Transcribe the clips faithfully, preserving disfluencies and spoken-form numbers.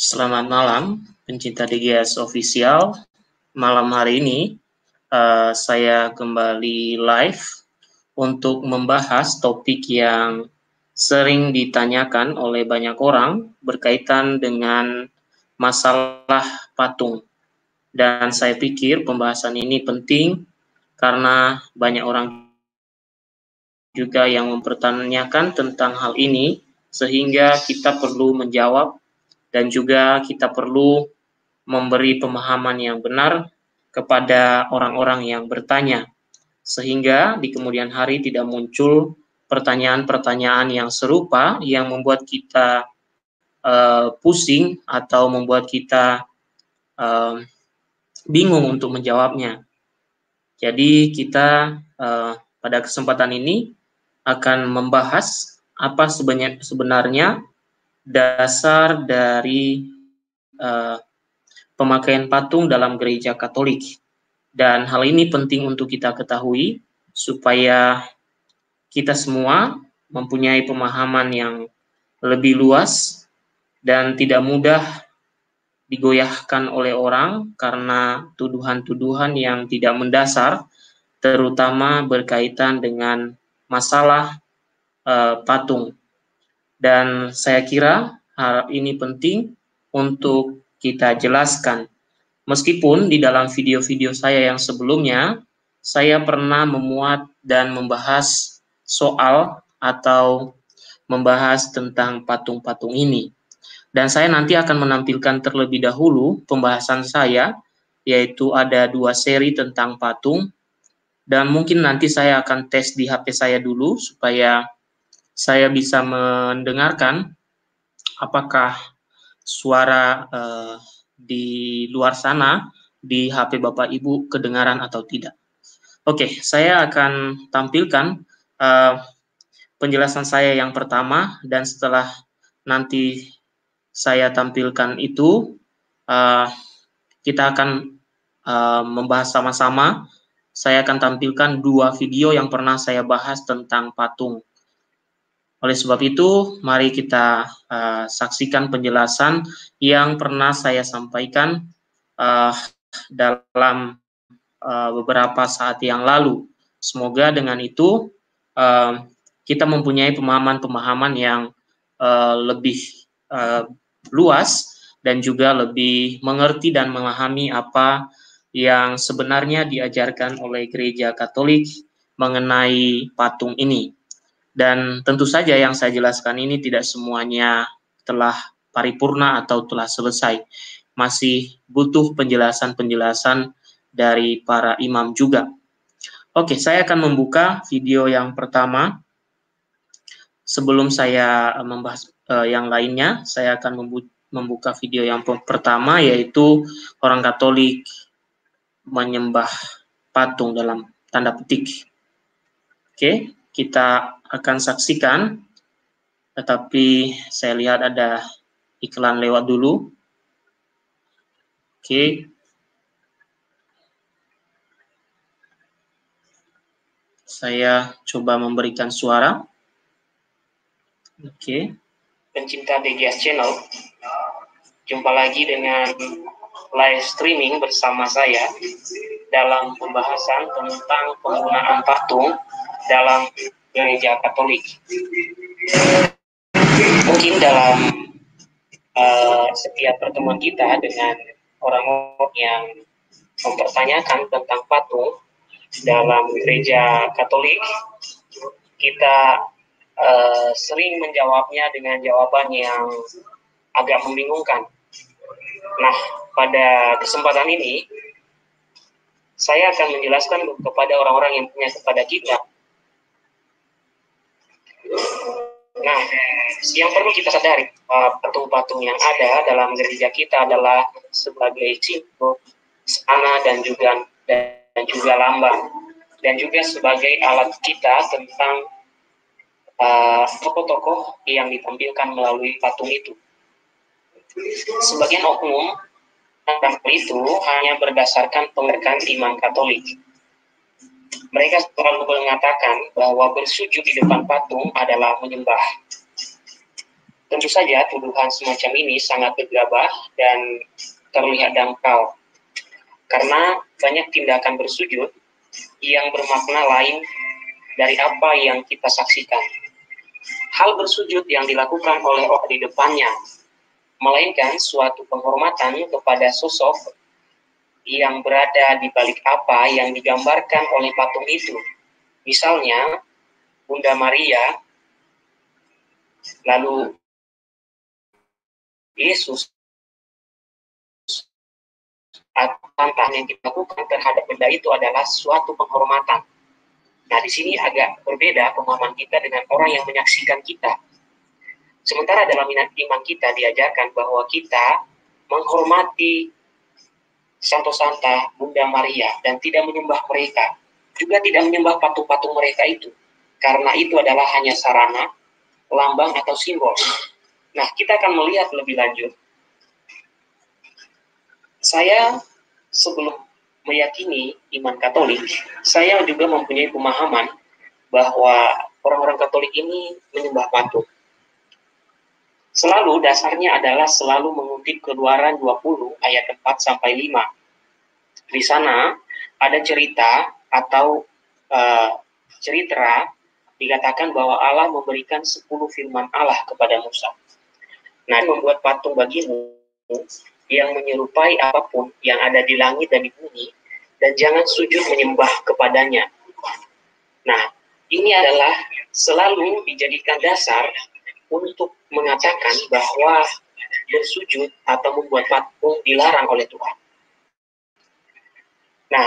Selamat malam, pencinta D G S official. Malam hari ini uh, saya kembali live untuk membahas topik yang sering ditanyakan oleh banyak orang berkaitan dengan masalah patung. Dan saya pikir pembahasan ini penting karena banyak orang juga yang mempertanyakan tentang hal ini, sehingga kita perlu menjawab dan juga kita perlu memberi pemahaman yang benar kepada orang-orang yang bertanya, sehingga di kemudian hari tidak muncul pertanyaan-pertanyaan yang serupa yang membuat kita uh, pusing atau membuat kita uh, bingung untuk menjawabnya. Jadi kita uh, pada kesempatan ini akan membahas apa sebenarnya, sebenarnya dasar dari uh, pemakaian patung dalam gereja Katolik. Dan hal ini penting untuk kita ketahui supaya kita semua mempunyai pemahaman yang lebih luas dan tidak mudah digoyahkan oleh orang karena tuduhan-tuduhan yang tidak mendasar, terutama berkaitan dengan masalah uh, patung. Dan saya kira hal ini penting untuk kita jelaskan. Meskipun di dalam video-video saya yang sebelumnya, saya pernah memuat dan membahas soal atau membahas tentang patung-patung ini. Dan saya nanti akan menampilkan terlebih dahulu pembahasan saya, yaitu ada dua seri tentang patung. Dan mungkin nanti saya akan tes di H P saya dulu supaya saya bisa mendengarkan apakah suara eh, di luar sana di H P Bapak Ibu kedengaran atau tidak. Oke, saya akan tampilkan eh, penjelasan saya yang pertama, dan setelah nanti saya tampilkan itu, eh, kita akan eh, membahas sama-sama. Saya akan tampilkan dua video yang pernah saya bahas tentang patung. Oleh sebab itu, mari kita uh, saksikan penjelasan yang pernah saya sampaikan uh, dalam uh, beberapa saat yang lalu. Semoga dengan itu uh, kita mempunyai pemahaman-pemahaman yang uh, lebih uh, luas dan juga lebih mengerti dan memahami apa yang sebenarnya diajarkan oleh Gereja Katolik mengenai patung ini. Dan tentu saja yang saya jelaskan ini tidak semuanya telah paripurna atau telah selesai. Masih butuh penjelasan-penjelasan dari para imam juga. Oke, saya akan membuka video yang pertama. Sebelum saya membahas eh, yang lainnya, saya akan membuka video yang pertama, yaitu orang Katolik menyembah patung dalam tanda petik. Oke, kita akan saksikan, tetapi saya lihat ada iklan lewat dulu. Oke, saya coba memberikan suara. Oke, pencinta D G S Channel, jumpa lagi dengan live streaming bersama saya dalam pembahasan tentang penggunaan patung dalam Gereja Katolik. Mungkin dalam uh, setiap pertemuan kita dengan orang-orang yang mempertanyakan tentang patung dalam Gereja Katolik, kita uh, sering menjawabnya dengan jawaban yang agak membingungkan. Nah, pada kesempatan ini saya akan menjelaskan kepada orang-orang yang punya kepada kita. Nah, yang perlu kita sadari, patung-patung yang ada dalam gereja kita adalah sebagai simbol sana dan juga dan juga lambang, dan juga sebagai alat kita tentang uh, tokoh-tokoh yang ditampilkan melalui patung itu. Sebagian oknum itu hanya berdasarkan pengertian iman Katolik. Mereka selalu mengatakan bahwa bersujud di depan patung adalah menyembah. Tentu saja tuduhan semacam ini sangat gegabah dan terlihat dangkal, karena banyak tindakan bersujud yang bermakna lain dari apa yang kita saksikan. Hal bersujud yang dilakukan oleh orang di depannya, melainkan suatu penghormatan kepada sosok yang berada di balik apa yang digambarkan oleh patung itu. Misalnya, Bunda Maria, lalu Yesus, atau tantangan yang dilakukan terhadap benda itu adalah suatu penghormatan. Nah, di sini agak berbeda pemahaman kita dengan orang yang menyaksikan kita. Sementara dalam iman kita diajarkan bahwa kita menghormati Santo Santa, Bunda Maria, dan tidak menyembah mereka, juga tidak menyembah patung-patung mereka itu, karena itu adalah hanya sarana, lambang, atau simbol. Nah, kita akan melihat lebih lanjut. Saya sebelum meyakini iman Katolik, saya juga mempunyai pemahaman bahwa orang-orang Katolik ini menyembah patung. Selalu dasarnya adalah selalu mengutip Keluaran dua puluh ayat empat sampai lima. Di sana ada cerita atau uh, cerita dikatakan bahwa Allah memberikan sepuluh firman Allah kepada Musa. Nah, membuat patung bagimu yang menyerupai apapun yang ada di langit dan di bumi, dan jangan sujud menyembah kepadanya. Nah, ini adalah selalu dijadikan dasar untuk mengatakan bahwa bersujud atau membuat patung dilarang oleh Tuhan. Nah,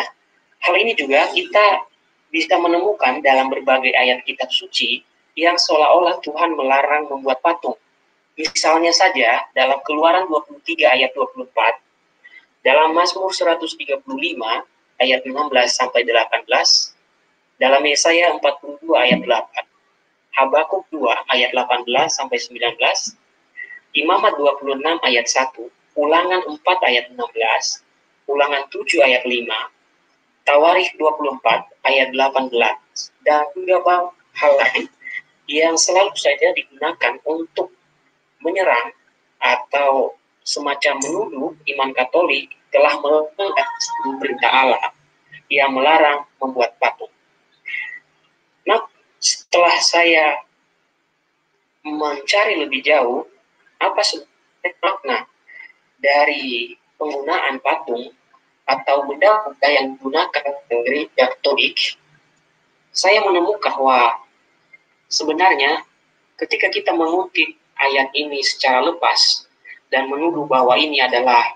hal ini juga kita bisa menemukan dalam berbagai ayat kitab suci yang seolah-olah Tuhan melarang membuat patung. Misalnya saja dalam Keluaran dua puluh tiga ayat dua puluh empat, dalam Mazmur seratus tiga puluh lima ayat enam belas sampai delapan belas, dalam Yesaya empat puluh dua ayat delapan, Habakuk dua ayat delapan belas sampai sembilan belas, Imamat dua puluh enam ayat satu, Ulangan empat ayat enam belas, Ulangan tujuh ayat lima, Tawarikh dua puluh empat ayat delapan belas, dan beberapa hal lain yang selalu saja digunakan untuk menyerang atau semacam menuduh iman Katolik telah melanggar perintah Allah yang melarang membuat patung. Nah, setelah saya mencari lebih jauh apa sebenarnya makna dari penggunaan patung atau benda-benda yang digunakan oleh Katolik, saya menemukan bahwa sebenarnya ketika kita mengutip ayat ini secara lepas dan menuduh bahwa ini adalah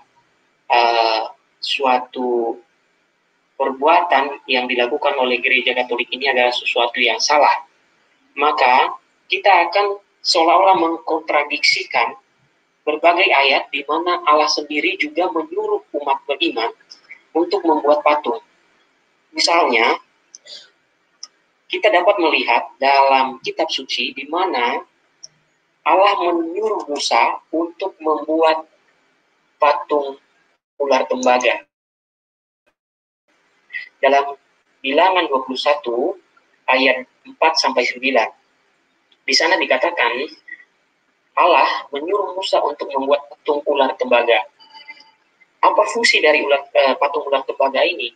uh, suatu perbuatan yang dilakukan oleh gereja Katolik ini adalah sesuatu yang salah, maka kita akan seolah-olah mengkontradiksikan berbagai ayat di mana Allah sendiri juga menyuruh umat beriman untuk membuat patung. Misalnya, kita dapat melihat dalam kitab suci di mana Allah menyuruh Musa untuk membuat patung ular tembaga. Dalam Bilangan dua puluh satu ayat empat sampai sembilan. Di sana dikatakan Allah menyuruh Musa untuk membuat patung ular tembaga. Apa fungsi dari ular, eh, patung ular tembaga ini?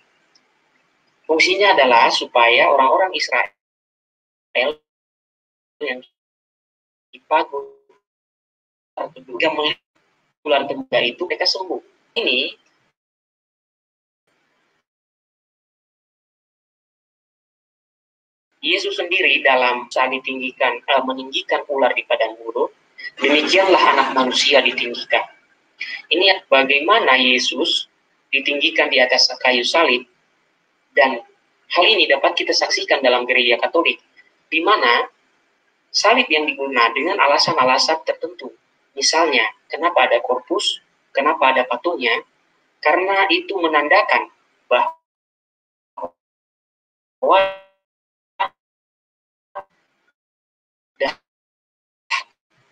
Fungsinya adalah supaya orang-orang Israel yang dipatung yang melihat ular tembaga itu mereka sembuh. Ini Yesus sendiri dalam saat ditinggikan uh, meninggikan ular di padang gurun, demikianlah Anak Manusia ditinggikan. Ini bagaimana Yesus ditinggikan di atas kayu salib, dan hal ini dapat kita saksikan dalam gereja Katolik di mana salib yang digunakan dengan alasan-alasan tertentu. Misalnya, kenapa ada korpus, kenapa ada patungnya, karena itu menandakan bahwa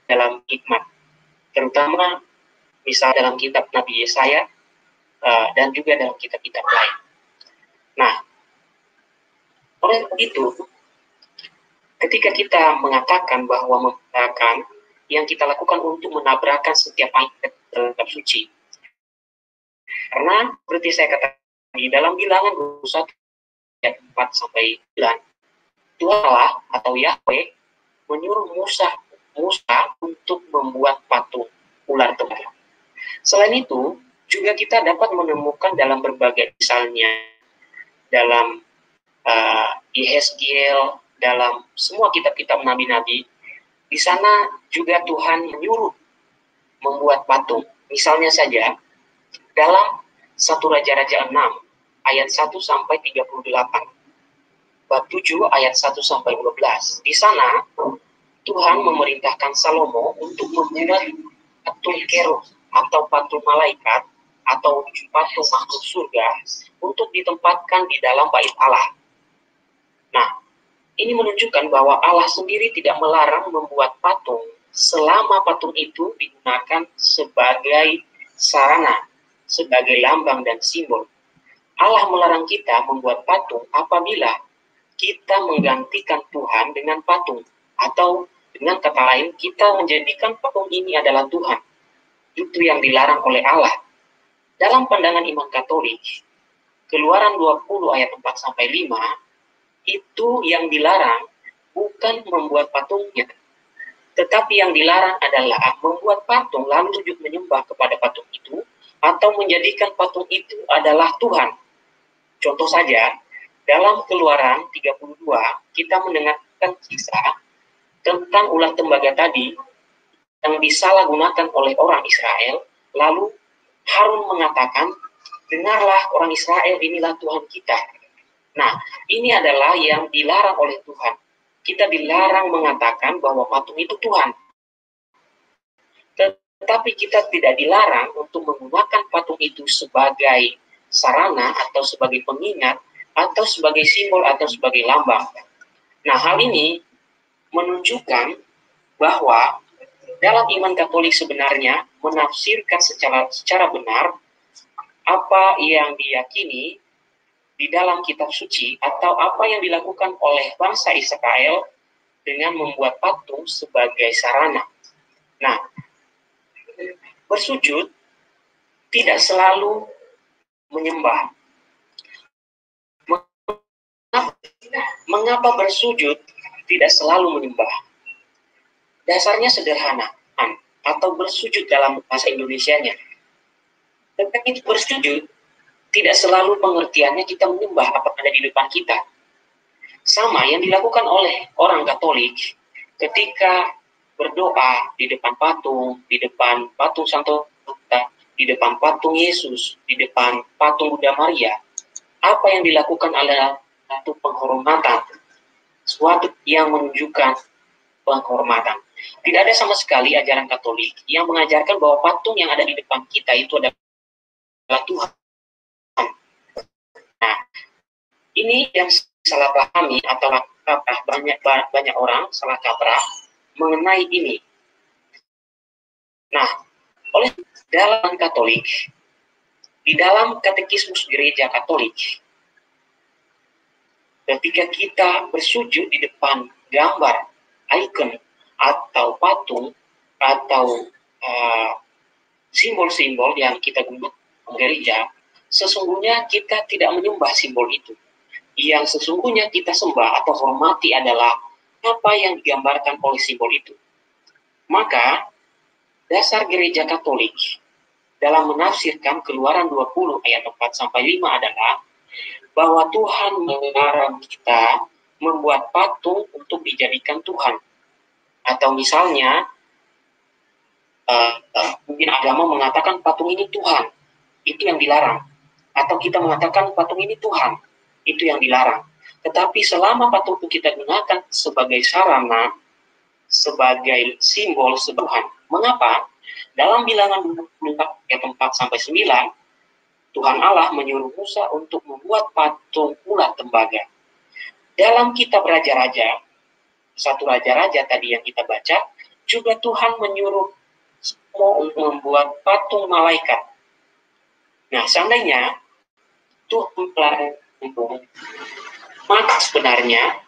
dalam hikmat, terutama misalnya dalam kitab Nabi Yesaya dan juga dalam kitab-kitab lain. Nah, oleh itu, ketika kita mengatakan bahwa menggunakan yang kita lakukan untuk menabrakkan setiap ayat terhadap suci. Karena seperti saya katakan di dalam bilangan dua puluh satu ayat empat sampai sembilan, Tuhan Allah atau Yahweh menyuruh Musa Musa untuk membuat patung ular tembakau. Selain itu, juga kita dapat menemukan dalam berbagai misalnya dalam uh, Yehezkiel, dalam semua kitab-kitab nabi-nabi, di sana juga Tuhan menyuruh membuat patung. Misalnya saja dalam satu Raja-Raja enam ayat satu sampai tiga puluh delapan, bab tujuh ayat satu sampai dua belas. Di sana Tuhan memerintahkan Salomo untuk membuat patung kerub atau patung malaikat atau patung makhluk surga untuk ditempatkan di dalam bait Allah. Nah, ini menunjukkan bahwa Allah sendiri tidak melarang membuat patung selama patung itu digunakan sebagai sarana, sebagai lambang dan simbol. Allah melarang kita membuat patung apabila kita menggantikan Tuhan dengan patung. Atau dengan kata lain, kita menjadikan patung ini adalah Tuhan. Itu yang dilarang oleh Allah. Dalam pandangan iman Katolik, Keluaran dua puluh ayat empat sampai lima, itu yang dilarang bukan membuat patungnya. Tetapi yang dilarang adalah membuat patung lalu sujud menyembah kepada patung itu, atau menjadikan patung itu adalah Tuhan. Contoh saja, dalam Keluaran tiga puluh dua, kita mendengarkan kisah tentang ular tembaga tadi yang disalahgunakan oleh orang Israel, lalu Harun mengatakan, dengarlah orang Israel, inilah Tuhan kita. Nah, ini adalah yang dilarang oleh Tuhan. Kita dilarang mengatakan bahwa patung itu Tuhan. Tetapi kita tidak dilarang untuk menggunakan patung itu sebagai sarana atau sebagai pengingat atau sebagai simbol atau sebagai lambang. Nah, hal ini menunjukkan bahwa dalam iman Katolik sebenarnya menafsirkan secara secara benar apa yang diyakini di dalam kitab suci atau apa yang dilakukan oleh bangsa Israel dengan membuat patung sebagai sarana. Nah, bersujud tidak selalu menyembah. Mengapa bersujud tidak selalu menyembah? Dasarnya sederhana, atau bersujud dalam bahasa Indonesianya. Tetapi bersujud tidak selalu pengertiannya kita menyembah apa ada di depan kita. Sama yang dilakukan oleh orang Katolik ketika berdoa di depan patung, di depan patung Santo Yohanes, di depan patung Yesus, di depan patung Bunda Maria. Apa yang dilakukan adalah satu penghormatan, suatu yang menunjukkan penghormatan. Tidak ada sama sekali ajaran Katolik yang mengajarkan bahwa patung yang ada di depan kita itu adalah Tuhan. Nah, ini yang salah pahami atau kaprah banyak banyak orang salah kaprah mengenai ini. Nah, oleh dalam Katolik, di dalam katekismus gereja Katolik, ketika kita bersujud di depan gambar, ikon, atau patung, atau uh, simbol-simbol yang kita gunakan gereja, sesungguhnya kita tidak menyembah simbol itu. Yang sesungguhnya kita sembah atau hormati adalah apa yang digambarkan oleh simbol itu. Maka, dasar gereja Katolik dalam menafsirkan Keluaran dua puluh ayat empat sampai lima adalah bahwa Tuhan melarang kita membuat patung untuk dijadikan Tuhan. Atau misalnya, uh, uh, mungkin agama mengatakan patung ini Tuhan, itu yang dilarang. Atau kita mengatakan patung ini Tuhan, itu yang dilarang. Tetapi selama patung itu kita gunakan sebagai sarana, sebagai simbol, sebagai Tuhan. Mengapa? Dalam bilangan dua puluh empat ayat empat sampai sembilan, Tuhan Allah menyuruh Musa untuk membuat patung ular tembaga. Dalam kitab Raja-Raja, satu Raja-Raja tadi yang kita baca, juga Tuhan menyuruh semua untuk membuat patung malaikat. Nah, seandainya Tuhan melarang, maka sebenarnya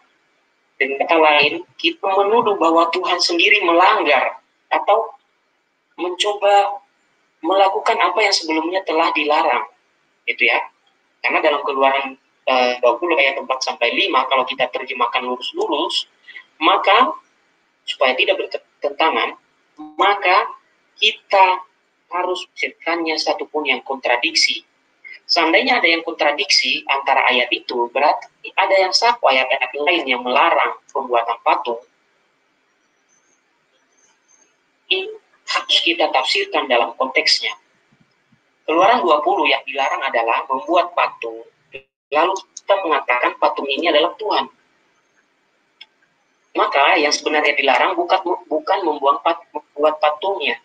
dengan kata lain kita menuduh bahwa Tuhan sendiri melanggar atau mencoba melakukan apa yang sebelumnya telah dilarang, gitu ya. Karena dalam Keluaran eh, dua puluh ayat empat sampai lima, kalau kita terjemahkan lurus-lurus, maka supaya tidak bertentangan, maka kita harus memikirkannya satupun yang kontradiksi. Seandainya ada yang kontradiksi antara ayat itu, berarti ada yang satu ayat-ayat lain yang melarang pembuatan patung. Ini harus kita tafsirkan dalam konteksnya. Keluaran dua puluh yang dilarang adalah membuat patung, lalu kita mengatakan patung ini adalah Tuhan. Maka yang sebenarnya dilarang bukan bukan membuang pat, membuat patungnya,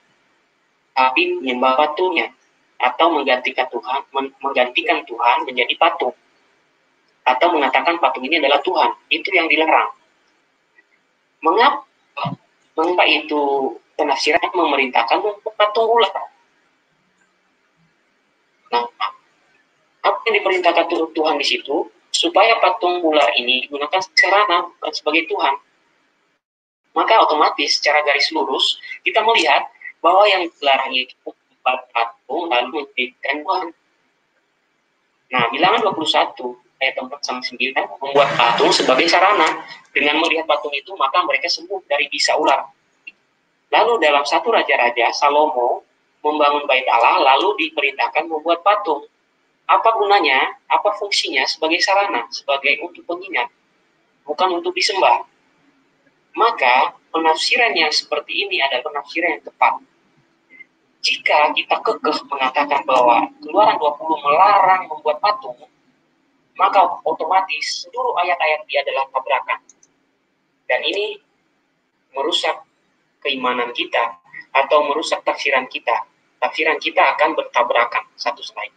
tapi menyembah patungnya, atau menggantikan Tuhan, menggantikan Tuhan menjadi patung, atau mengatakan patung ini adalah Tuhan. Itu yang dilarang. Mengapa, mengapa itu penafsiran memerintahkan membuat patung ular? Nah, apa yang diperintahkan Tuhan di situ? Supaya patung ular ini digunakan sarana sebagai Tuhan. Maka otomatis secara garis lurus kita melihat bahwa yang dilarang itu patung lalu menjadikan Tuhan. Nah, bilangan dua puluh satu ayat empat sampai sembilan membuat patung sebagai sarana. Dengan melihat patung itu maka mereka sembuh dari bisa ular. Lalu dalam satu raja-raja Salomo membangun bait Allah lalu diperintahkan membuat patung. Apa gunanya? Apa fungsinya sebagai sarana, sebagai untuk pengingat, bukan untuk disembah. Maka penafsiran yang seperti ini adalah penafsiran yang tepat. Jika kita kekeh mengatakan bahwa Keluaran dua puluh melarang membuat patung, maka otomatis seluruh ayat-ayat dia adalah tabrakan. Dan ini merusak keimanan kita atau merusak tafsiran kita. Tafsiran kita akan bertabrakan satu sama lain.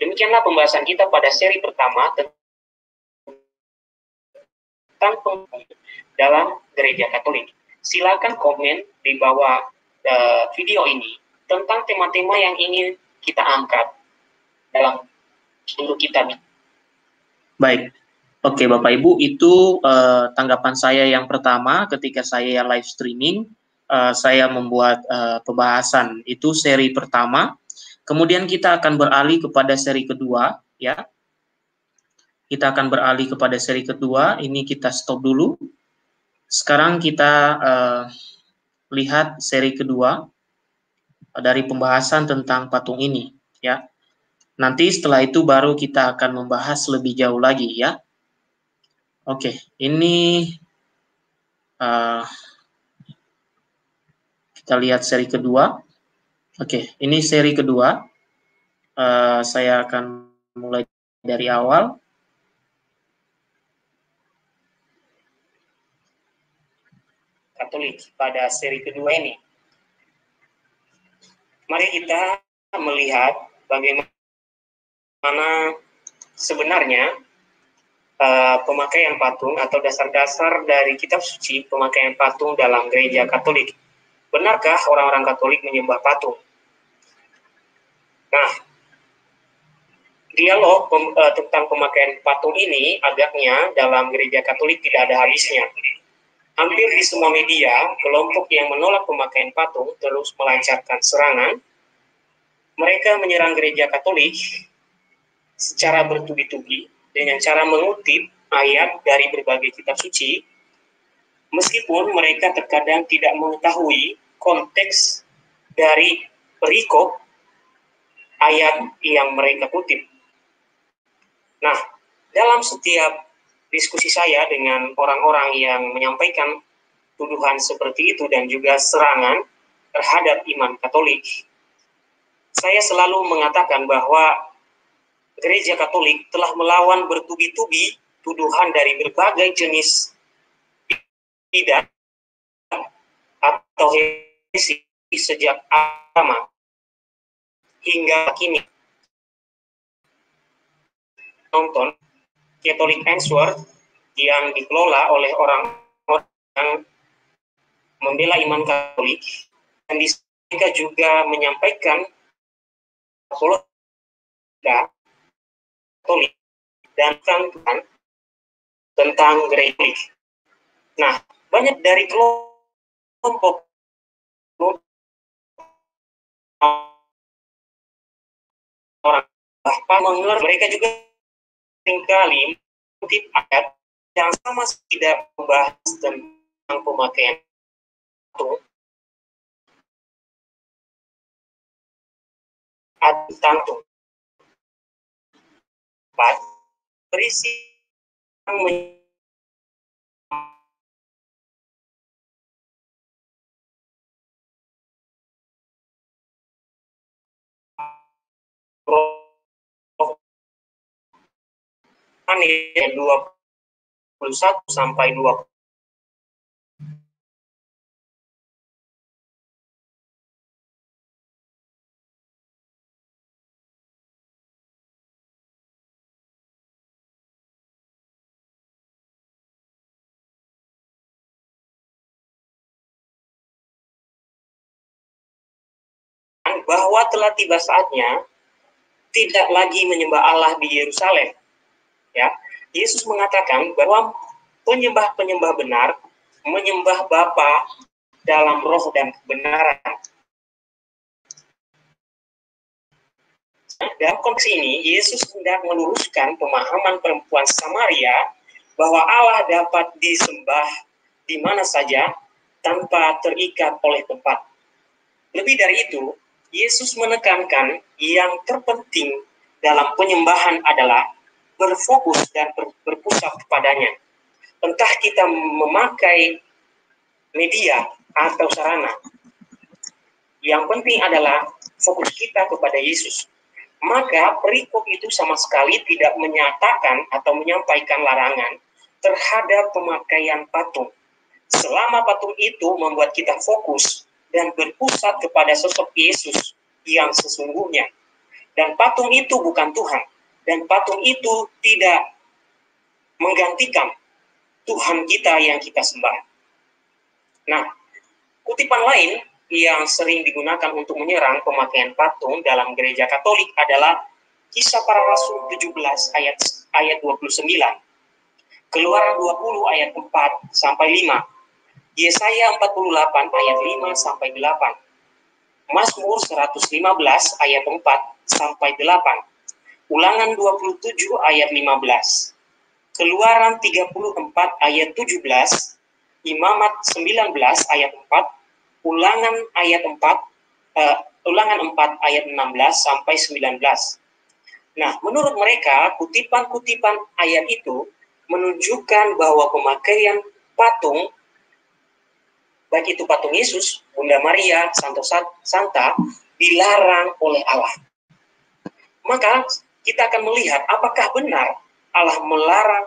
Demikianlah pembahasan kita pada seri pertama tentang penginjilan dalam Gereja Katolik. Silakan komen di bawah video ini tentang tema-tema yang ingin kita angkat dalam seluruh kita. Baik, oke Bapak Ibu, itu uh, tanggapan saya yang pertama ketika saya live streaming, uh, saya membuat uh, pembahasan itu seri pertama. Kemudian kita akan beralih kepada seri kedua, ya. Kita akan beralih kepada seri kedua. Ini kita stop dulu. Sekarang kita uh, lihat seri kedua dari pembahasan tentang patung ini, ya. Nanti setelah itu baru kita akan membahas lebih jauh lagi, ya. Oke, ini uh, kita lihat seri kedua. Oke, ini seri kedua. Uh, saya akan mulai dari awal. Katolik pada seri kedua ini, mari kita melihat bagaimana sebenarnya uh, pemakaian patung atau dasar-dasar dari kitab suci pemakaian patung dalam Gereja Katolik. Benarkah orang-orang Katolik menyembah patung? Nah, dialog pem, uh, tentang pemakaian patung ini agaknya dalam Gereja Katolik tidak ada habisnya. Hampir di semua media, kelompok yang menolak pemakaian patung terus melancarkan serangan. Mereka menyerang Gereja Katolik secara bertubi-tubi dengan cara mengutip ayat dari berbagai kitab suci, meskipun mereka terkadang tidak mengetahui konteks dari perikop ayat yang mereka kutip. Nah, dalam setiap diskusi saya dengan orang-orang yang menyampaikan tuduhan seperti itu dan juga serangan terhadap iman Katolik, saya selalu mengatakan bahwa Gereja Katolik telah melawan bertubi-tubi tuduhan dari berbagai jenis bidat atau heresi sejak lama hingga kini. Nonton Catholic Answers yang dikelola oleh orang-orang yang membela iman Katolik, dan mereka juga menyampaikan apologia Katolik dan tentang tentang gereja. Nah, banyak dari kelompok orang bahkan mengeluarkan mereka juga seringkali mengutip ayat yang sama tidak membahas tentang pemakaian atau atau empat berisi yang men- dua puluh satu sampai dua puluh. Bahwa telah tiba saatnya tidak lagi menyembah Allah di Yerusalem. Ya, Yesus mengatakan bahwa penyembah-penyembah benar menyembah Bapa dalam roh dan kebenaran. Dalam konteks ini, Yesus hendak meluruskan pemahaman perempuan Samaria bahwa Allah dapat disembah di mana saja tanpa terikat oleh tempat. Lebih dari itu, Yesus menekankan yang terpenting dalam penyembahan adalah berfokus dan berpusat kepadanya. Entah kita memakai media atau sarana, yang penting adalah fokus kita kepada Yesus. Maka perikop itu sama sekali tidak menyatakan atau menyampaikan larangan terhadap pemakaian patung. Selama patung itu membuat kita fokus dan berpusat kepada sosok Yesus yang sesungguhnya. Dan patung itu bukan Tuhan. Dan patung itu tidak menggantikan Tuhan kita yang kita sembah. Nah, kutipan lain yang sering digunakan untuk menyerang pemakaian patung dalam gereja Katolik adalah Kisah Para Rasul tujuh belas ayat ayat dua puluh sembilan, Keluaran dua puluh ayat empat sampai lima, Yesaya empat puluh delapan ayat lima sampai delapan, Mazmur seratus lima belas ayat empat sampai delapan, Ulangan dua puluh tujuh ayat lima belas, Keluaran tiga puluh empat ayat tujuh belas, Imamat sembilan belas ayat empat, Ulangan ayat empat, uh, Ulangan empat ayat enam belas sampai sembilan belas. Nah, menurut mereka kutipan-kutipan ayat itu menunjukkan bahwa pemakaian patung, baik itu patung Yesus, Bunda Maria, Santo Santa, dilarang oleh Allah. Maka kita akan melihat apakah benar Allah melarang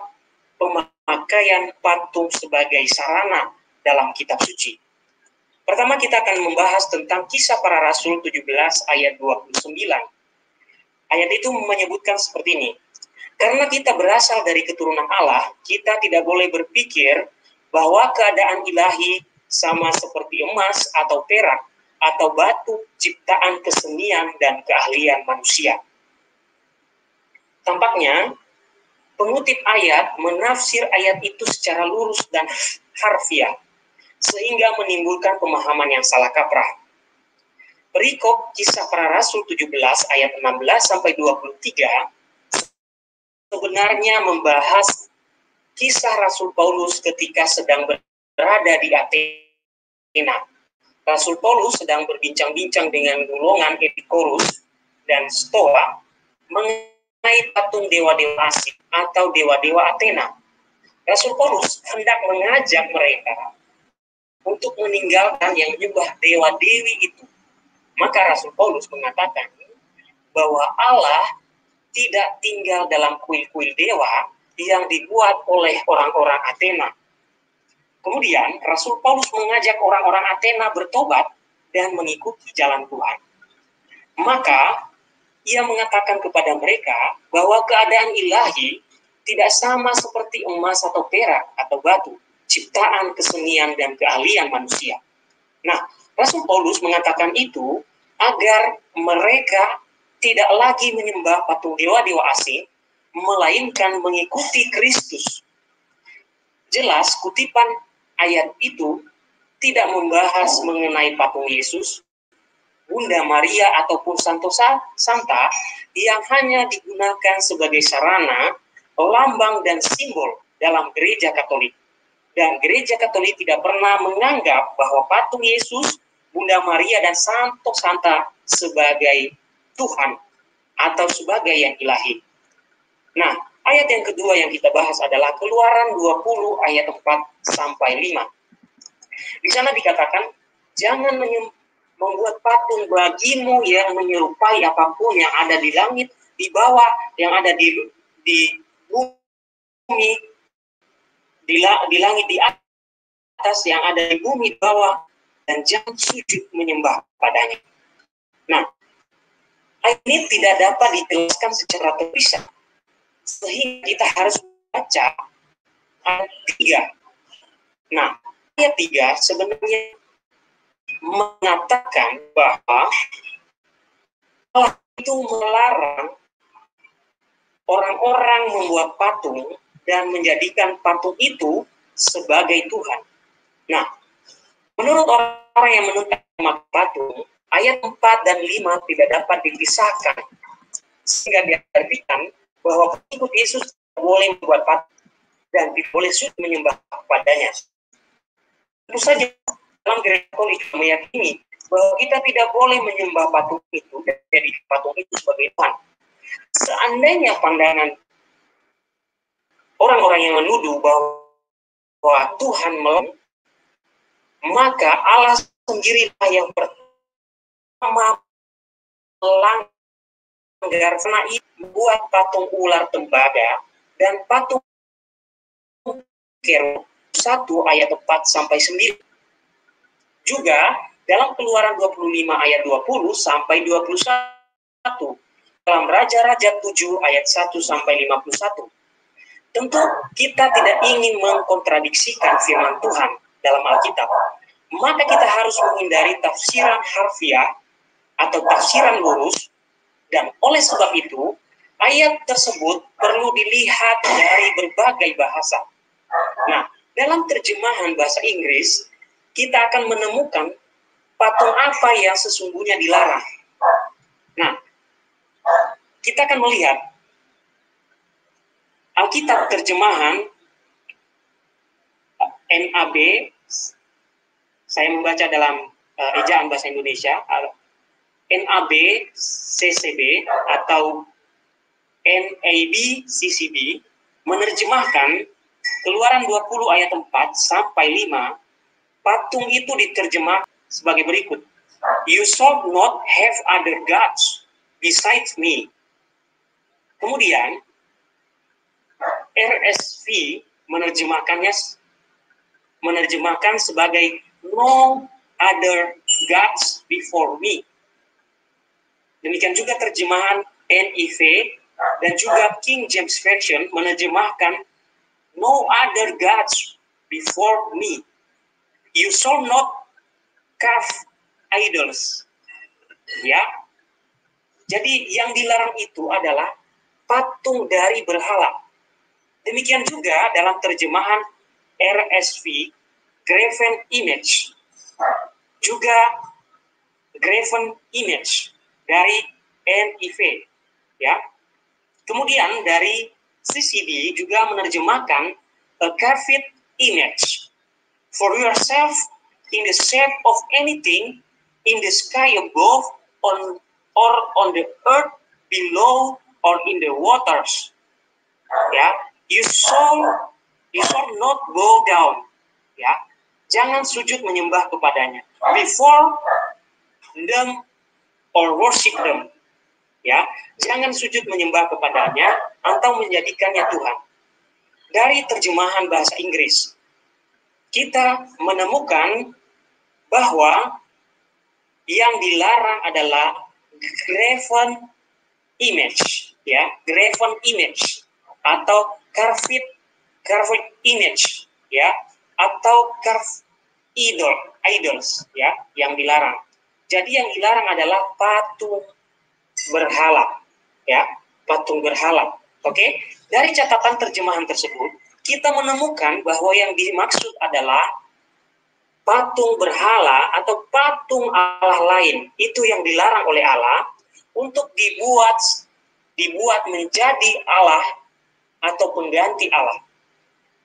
pemakaian patung sebagai sarana dalam kitab suci. Pertama kita akan membahas tentang Kisah Para Rasul tujuh belas ayat dua puluh sembilan. Ayat itu menyebutkan seperti ini. Karena kita berasal dari keturunan Allah, kita tidak boleh berpikir bahwa keadaan ilahi sama seperti emas atau perak atau batu ciptaan kesenian dan keahlian manusia. Tampaknya, pengutip ayat menafsir ayat itu secara lurus dan harfiah, sehingga menimbulkan pemahaman yang salah kaprah. Perikop Kisah Para Rasul tujuh belas ayat enam belas sampai dua puluh tiga sebenarnya membahas kisah Rasul Paulus ketika sedang berada di Athena. Rasul Paulus sedang berbincang-bincang dengan golongan Epikurus dan Stoa mengenai patung dewa-dewa asing atau dewa-dewa Athena. Rasul Paulus hendak mengajak mereka untuk meninggalkan yang menyembah dewa-dewi itu. Maka Rasul Paulus mengatakan bahwa Allah tidak tinggal dalam kuil-kuil dewa yang dibuat oleh orang-orang Athena. Kemudian Rasul Paulus mengajak orang-orang Athena bertobat dan mengikuti jalan Tuhan. Maka ia mengatakan kepada mereka bahwa keadaan ilahi tidak sama seperti emas atau perak atau batu, ciptaan kesenian dan keahlian manusia. Nah, Rasul Paulus mengatakan itu agar mereka tidak lagi menyembah patung dewa-dewa asing, melainkan mengikuti Kristus. Jelas kutipan ayat itu tidak membahas mengenai patung Yesus, Bunda Maria ataupun Santo Santa yang hanya digunakan sebagai sarana, lambang dan simbol dalam gereja Katolik. Dan gereja Katolik tidak pernah menganggap bahwa patung Yesus, Bunda Maria dan Santo Santa sebagai Tuhan atau sebagai yang ilahi. Nah, ayat yang kedua yang kita bahas adalah Keluaran dua puluh ayat empat sampai lima. Di sana dikatakan, jangan membuat patung bagimu yang menyerupai apapun yang ada di langit, di bawah, yang ada di di bumi, di, la, di langit, di atas, yang ada di bumi, di bawah, dan jangan sujud menyembah padanya. Nah, ayat ini tidak dapat dijelaskan secara terpisah, sehingga kita harus baca ayat tiga. Nah, ayat tiga sebenarnya mengatakan bahwa Allah itu melarang orang-orang membuat patung dan menjadikan patung itu sebagai Tuhan. Nah, menurut orang-orang yang menuntut patung, ayat empat dan lima tidak dapat dipisahkan, sehingga diartikan bahwa pengikut Yesus tidak boleh membuat patung dan tidak boleh sujud menyembah kepadanya. Tentu saja dalam gereja Katolik meyakini bahwa kita tidak boleh menyembah patung itu dan jadi patung itu sebagai Tuhan. Seandainya pandangan orang-orang yang menuduh bahwa Tuhan melarang, maka Allah sendirilah yang pertama melanggar karena itu membuat patung ular tembaga dan patung kerub. satu ayat empat sampai sembilan. Juga dalam Keluaran dua puluh lima ayat dua puluh sampai dua puluh satu, dalam Raja-Raja tujuh ayat satu sampai lima puluh satu. Tentu kita tidak ingin mengkontradiksikan firman Tuhan dalam Alkitab. Maka kita harus menghindari tafsiran harfiah atau tafsiran lurus, dan oleh sebab itu ayat tersebut perlu dilihat dari berbagai bahasa. Nah, dalam terjemahan bahasa Inggris, kita akan menemukan patung apa yang sesungguhnya dilarang. Nah, kita akan melihat Alkitab terjemahan N A B, saya membaca dalam uh, ejaan bahasa Indonesia, N A B, C C B, atau N A B, C C B, menerjemahkan Keluaran dua puluh ayat empat sampai lima, patung itu diterjemah sebagai berikut. You shall not have other gods besides me. Kemudian, R S V menerjemahkannya menerjemahkan sebagai no other gods before me. Demikian juga terjemahan N I V dan juga King James Version menerjemahkan no other gods before me. You shall not carve idols. Ya. Jadi yang dilarang itu adalah patung dari berhala. Demikian juga dalam terjemahan R S V, graven image. Juga graven image dari N I V. Ya. Kemudian dari C C B juga menerjemahkan a carved image for yourself in the shape of anything in the sky above on or on the earth below or in the waters. Ya, you shall you shall not bow down. Ya, jangan sujud menyembah kepadanya. Before them or worship them. Ya, jangan sujud menyembah kepadanya atau menjadikannya Tuhan. Dari terjemahan bahasa Inggris, kita menemukan bahwa yang dilarang adalah graven image, ya, graven image atau carved carved image, ya, atau carved idol, idols, ya, yang dilarang. Jadi yang dilarang adalah patung berhala, ya, patung berhala. Oke, okay? Dari catatan terjemahan tersebut kita menemukan bahwa yang dimaksud adalah patung berhala atau patung Allah lain, itu yang dilarang oleh Allah untuk dibuat dibuat menjadi Allah atau pengganti Allah.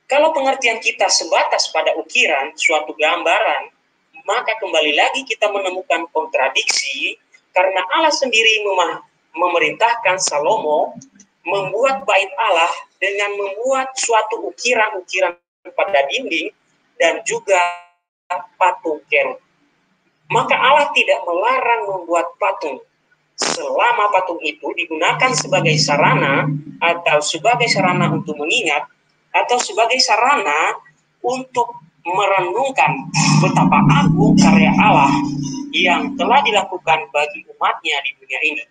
Kalau pengertian kita sebatas pada ukiran suatu gambaran, maka kembali lagi kita menemukan kontradiksi karena Allah sendiri memerintahkan Salomo membuat bait Allah dengan membuat suatu ukiran-ukiran pada dinding dan juga patung kerub. Maka Allah tidak melarang membuat patung selama patung itu digunakan sebagai sarana atau sebagai sarana untuk mengingat atau sebagai sarana untuk merenungkan betapa agung karya Allah yang telah dilakukan bagi umatnya di dunia ini.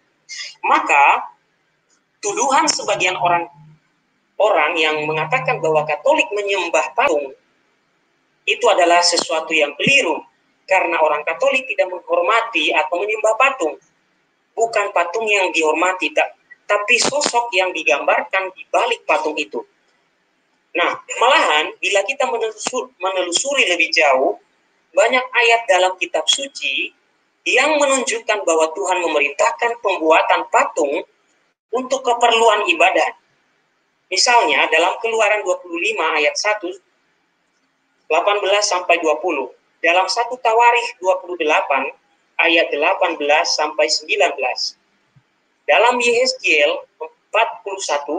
Maka tuduhan sebagian orang orang yang mengatakan bahwa Katolik menyembah patung itu adalah sesuatu yang keliru, karena orang Katolik tidak menghormati atau menyembah patung. Bukan patung yang dihormati, tapi sosok yang digambarkan di balik patung itu. Nah, malahan bila kita menelusur, menelusuri lebih jauh, banyak ayat dalam kitab suci yang menunjukkan bahwa Tuhan memerintahkan pembuatan patung untuk keperluan ibadah. Misalnya dalam Keluaran dua puluh lima ayat satu, delapan belas sampai dua puluh. Dalam satu Tawarikh dua puluh delapan ayat delapan belas sampai sembilan belas. Dalam Yehezkiel empat puluh satu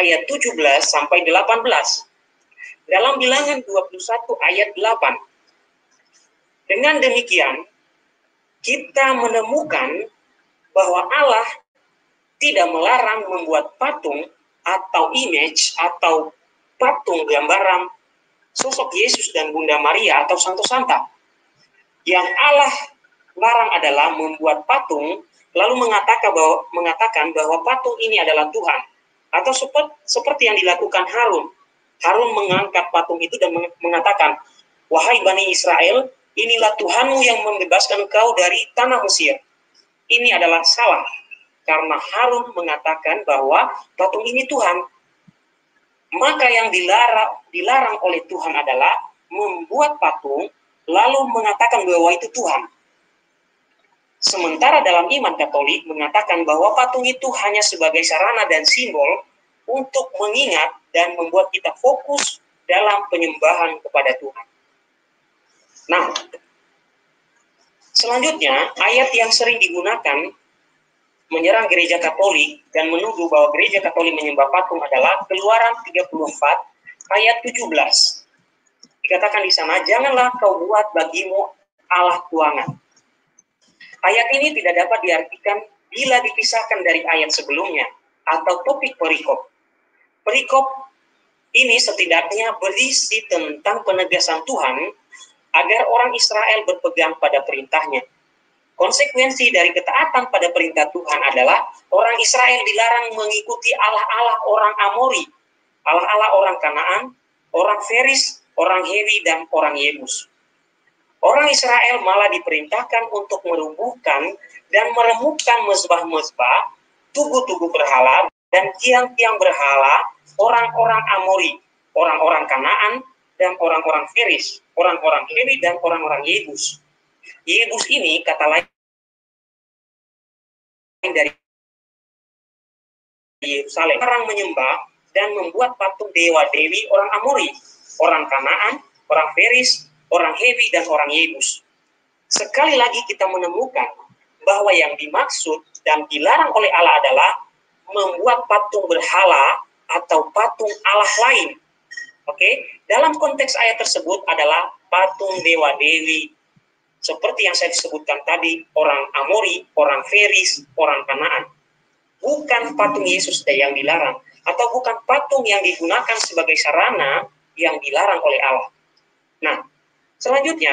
ayat tujuh belas sampai delapan belas. Dalam Bilangan dua puluh satu ayat delapan. Dengan demikian, kita menemukan bahwa Allah tidak melarang membuat patung atau image atau patung gambaran sosok Yesus dan Bunda Maria atau Santo Santa. Yang Allah larang adalah membuat patung, lalu mengatakan bahwa, mengatakan bahwa patung ini adalah Tuhan. Atau seperti yang dilakukan Harun. Harun mengangkat patung itu dan mengatakan, "Wahai Bani Israel, inilah Tuhanmu yang membebaskan engkau dari tanah Mesir." Ini adalah salah, karena Harun mengatakan bahwa patung ini Tuhan. Maka yang dilarang, dilarang oleh Tuhan adalah membuat patung lalu mengatakan bahwa itu Tuhan. Sementara dalam iman Katolik mengatakan bahwa patung itu hanya sebagai sarana dan simbol untuk mengingat dan membuat kita fokus dalam penyembahan kepada Tuhan. Nah, selanjutnya ayat yang sering digunakan menyerang gereja Katolik dan menuduh bahwa gereja Katolik menyembah patung adalah Keluaran tiga puluh empat ayat tujuh belas. Dikatakan di sana, "Janganlah kau buat bagimu Allah tuangan." Ayat ini tidak dapat diartikan bila dipisahkan dari ayat sebelumnya atau topik perikop. Perikop ini setidaknya berisi tentang penegasan Tuhan agar orang Israel berpegang pada perintahnya. Konsekuensi dari ketaatan pada perintah Tuhan adalah orang Israel dilarang mengikuti allah-allah orang Amori, allah-allah orang Kanaan, orang Feris, orang Hewi, dan orang Yebus. Orang Israel malah diperintahkan untuk merubuhkan dan meremukkan mezbah-mezbah, tugu-tugu berhala, dan tiang-tiang berhala orang-orang Amori, orang-orang Kanaan, dan orang-orang Feris, orang-orang Hewi, dan orang-orang Yebus. Yebus ini kata lain dari Yerusalem. Orang menyembah dan membuat patung dewa-dewi orang Amori, orang Kanaan, orang Feris, orang Hewi, dan orang Yebus. Sekali lagi kita menemukan bahwa yang dimaksud dan dilarang oleh Allah adalah membuat patung berhala atau patung Allah lain. Oke, dalam konteks ayat tersebut adalah patung dewa-dewi seperti yang saya sebutkan tadi, orang Amori, orang Feris, orang Kanaan. Bukan patung Yesus yang dilarang, atau bukan patung yang digunakan sebagai sarana yang dilarang oleh Allah. Nah, selanjutnya,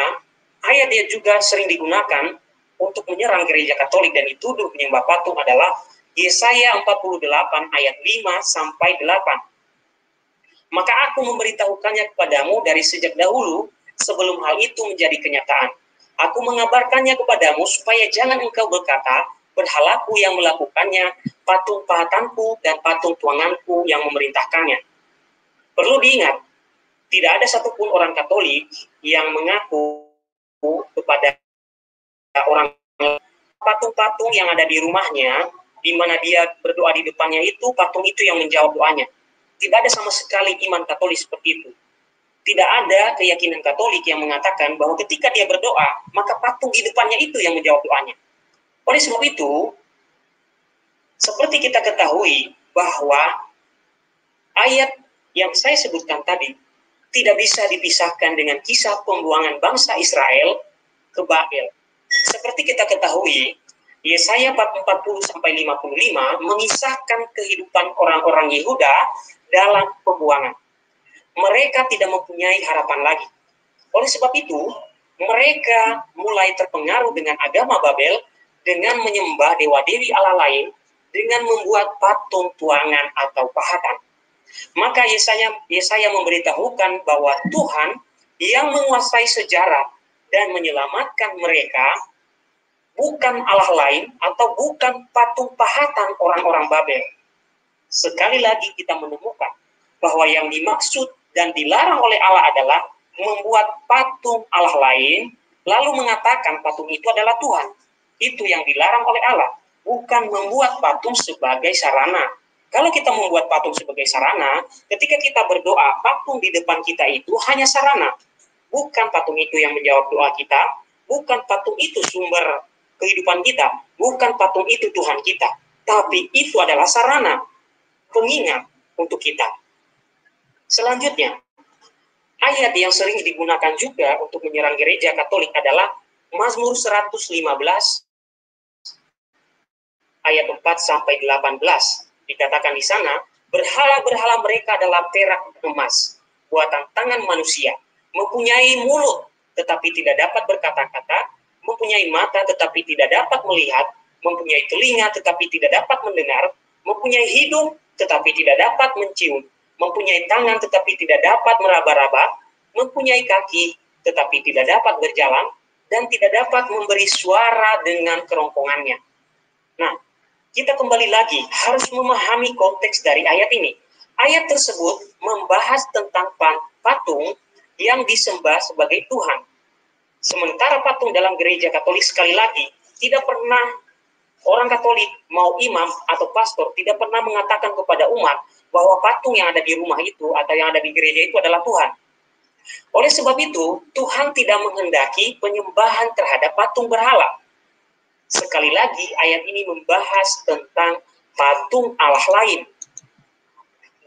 ayat yang juga sering digunakan untuk menyerang gereja Katolik dan dituduh menyembah patung adalah Yesaya empat puluh delapan ayat lima sampai delapan. "Maka aku memberitahukannya kepadamu dari sejak dahulu, sebelum hal itu menjadi kenyataan. Aku mengabarkannya kepadamu supaya jangan engkau berkata, berhalaku yang melakukannya, patung pahatanku dan patung tuanganku yang memerintahkannya." Perlu diingat, tidak ada satupun orang Katolik yang mengaku kepada orang patung-patung yang ada di rumahnya, di mana dia berdoa di depannya itu, patung itu yang menjawab doanya. Tidak ada sama sekali iman Katolik seperti itu. Tidak ada keyakinan Katolik yang mengatakan bahwa ketika dia berdoa, maka patung di depannya itu yang menjawab doanya. Oleh sebab itu, seperti kita ketahui bahwa ayat yang saya sebutkan tadi tidak bisa dipisahkan dengan kisah pembuangan bangsa Israel ke Babel. Seperti kita ketahui, Yesaya empat puluh sampai lima puluh lima mengisahkan kehidupan orang-orang Yehuda dalam pembuangan. Mereka tidak mempunyai harapan lagi. Oleh sebab itu, mereka mulai terpengaruh dengan agama Babel dengan menyembah dewa-dewi Allah lain, dengan membuat patung tuangan atau pahatan. Maka Yesaya, Yesaya memberitahukan bahwa Tuhan yang menguasai sejarah dan menyelamatkan mereka bukan Allah lain atau bukan patung pahatan orang-orang Babel. Sekali lagi kita menemukan bahwa yang dimaksud dan dilarang oleh Allah adalah membuat patung Allah lain, lalu mengatakan patung itu adalah Tuhan. Itu yang dilarang oleh Allah. Bukan membuat patung sebagai sarana. Kalau kita membuat patung sebagai sarana, ketika kita berdoa, patung di depan kita itu hanya sarana. Bukan patung itu yang menjawab doa kita, bukan patung itu sumber kehidupan kita, bukan patung itu Tuhan kita, tapi itu adalah sarana, pengingat untuk kita. Selanjutnya, ayat yang sering digunakan juga untuk menyerang gereja Katolik adalah Mazmur seratus lima belas. Ayat empat sampai delapan belas, dikatakan di sana, berhala-berhala mereka adalah perak emas, buatan tangan manusia, mempunyai mulut tetapi tidak dapat berkata-kata, mempunyai mata tetapi tidak dapat melihat, mempunyai telinga tetapi tidak dapat mendengar, mempunyai hidung tetapi tidak dapat mencium, mempunyai tangan tetapi tidak dapat meraba-raba, mempunyai kaki tetapi tidak dapat berjalan, dan tidak dapat memberi suara dengan kerongkongannya. Nah, kita kembali lagi harus memahami konteks dari ayat ini. Ayat tersebut membahas tentang patung yang disembah sebagai Tuhan. Sementara patung dalam gereja Katolik sekali lagi tidak pernah orang Katolik mau imam atau pastor tidak pernah mengatakan kepada umat bahwa patung yang ada di rumah itu atau yang ada di gereja itu adalah Tuhan. Oleh sebab itu, Tuhan tidak menghendaki penyembahan terhadap patung berhala. Sekali lagi, ayat ini membahas tentang patung Allah lain.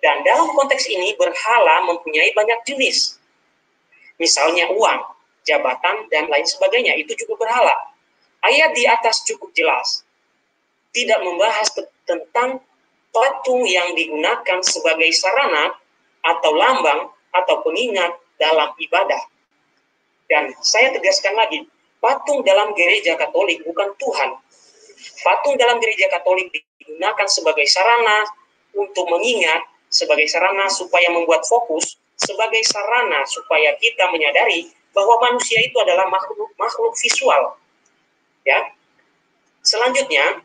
Dan dalam konteks ini, berhala mempunyai banyak jenis. Misalnya uang, jabatan, dan lain sebagainya. Itu juga berhala. Ayat di atas cukup jelas. Tidak membahas tentang patung yang digunakan sebagai sarana atau lambang atau pengingat dalam ibadah. Dan saya tegaskan lagi, patung dalam gereja Katolik bukan Tuhan. Patung dalam gereja Katolik digunakan sebagai sarana untuk mengingat, sebagai sarana supaya membuat fokus, sebagai sarana supaya kita menyadari bahwa manusia itu adalah makhluk, makhluk visual. Ya. Selanjutnya,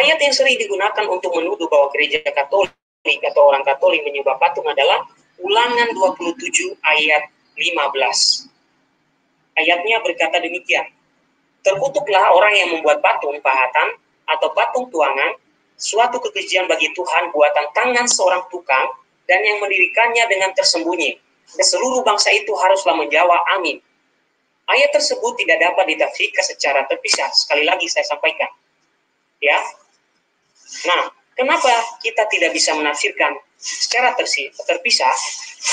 ayat yang sering digunakan untuk menuduh bahwa gereja Katolik atau orang Katolik menyembah patung adalah Ulangan dua puluh tujuh ayat lima belas. Ayatnya berkata demikian, terkutuklah orang yang membuat patung pahatan atau patung tuangan, suatu kekejian bagi Tuhan buatan tangan seorang tukang, dan yang mendirikannya dengan tersembunyi. Seluruh bangsa itu haruslah menjawab amin. Ayat tersebut tidak dapat ditafsirkan secara terpisah, sekali lagi saya sampaikan. Ya. Nah, kenapa kita tidak bisa menafsirkan secara terpisah?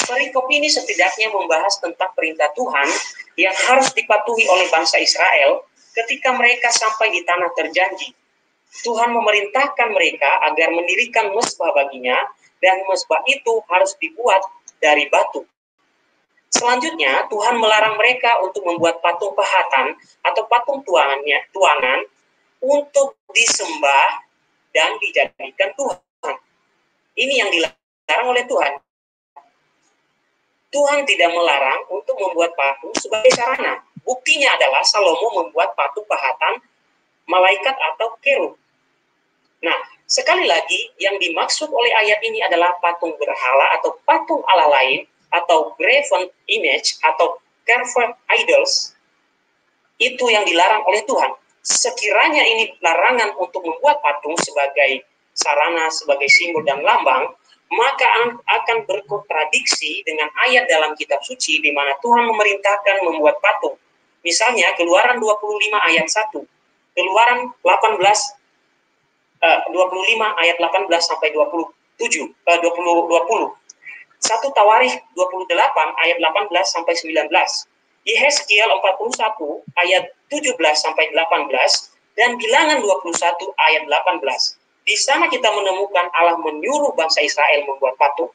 Perikop ini setidaknya membahas tentang perintah Tuhan yang harus dipatuhi oleh bangsa Israel ketika mereka sampai di tanah terjanji. Tuhan memerintahkan mereka agar mendirikan mesbah baginya, dan mesbah itu harus dibuat dari batu. Selanjutnya, Tuhan melarang mereka untuk membuat patung pahatan atau patung tuangannya, tuangan untuk disembah dan dijadikan Tuhan. Ini yang dilarang oleh Tuhan. Tuhan tidak melarang untuk membuat patung sebagai sarana. Buktinya adalah Salomo membuat patung pahatan malaikat atau kerub. Nah, sekali lagi yang dimaksud oleh ayat ini adalah patung berhala atau patung Allah lain atau graven image atau carved idols itu yang dilarang oleh Tuhan. Sekiranya ini larangan untuk membuat patung sebagai sarana, sebagai simbol dan lambang, maka akan berkontradiksi dengan ayat dalam kitab suci di mana Tuhan memerintahkan membuat patung. Misalnya Keluaran dua puluh lima ayat satu, Keluaran delapan belas dua puluh lima ayat delapan belas sampai dua puluh tujuh, dua puluh dua puluh. satu Tawarikh dua puluh delapan ayat delapan belas sampai sembilan belas. Yehezkiel empat puluh satu ayat tujuh belas sampai delapan belas dan Bilangan dua puluh satu ayat delapan belas. Di sana kita menemukan Allah menyuruh bangsa Israel membuat patung.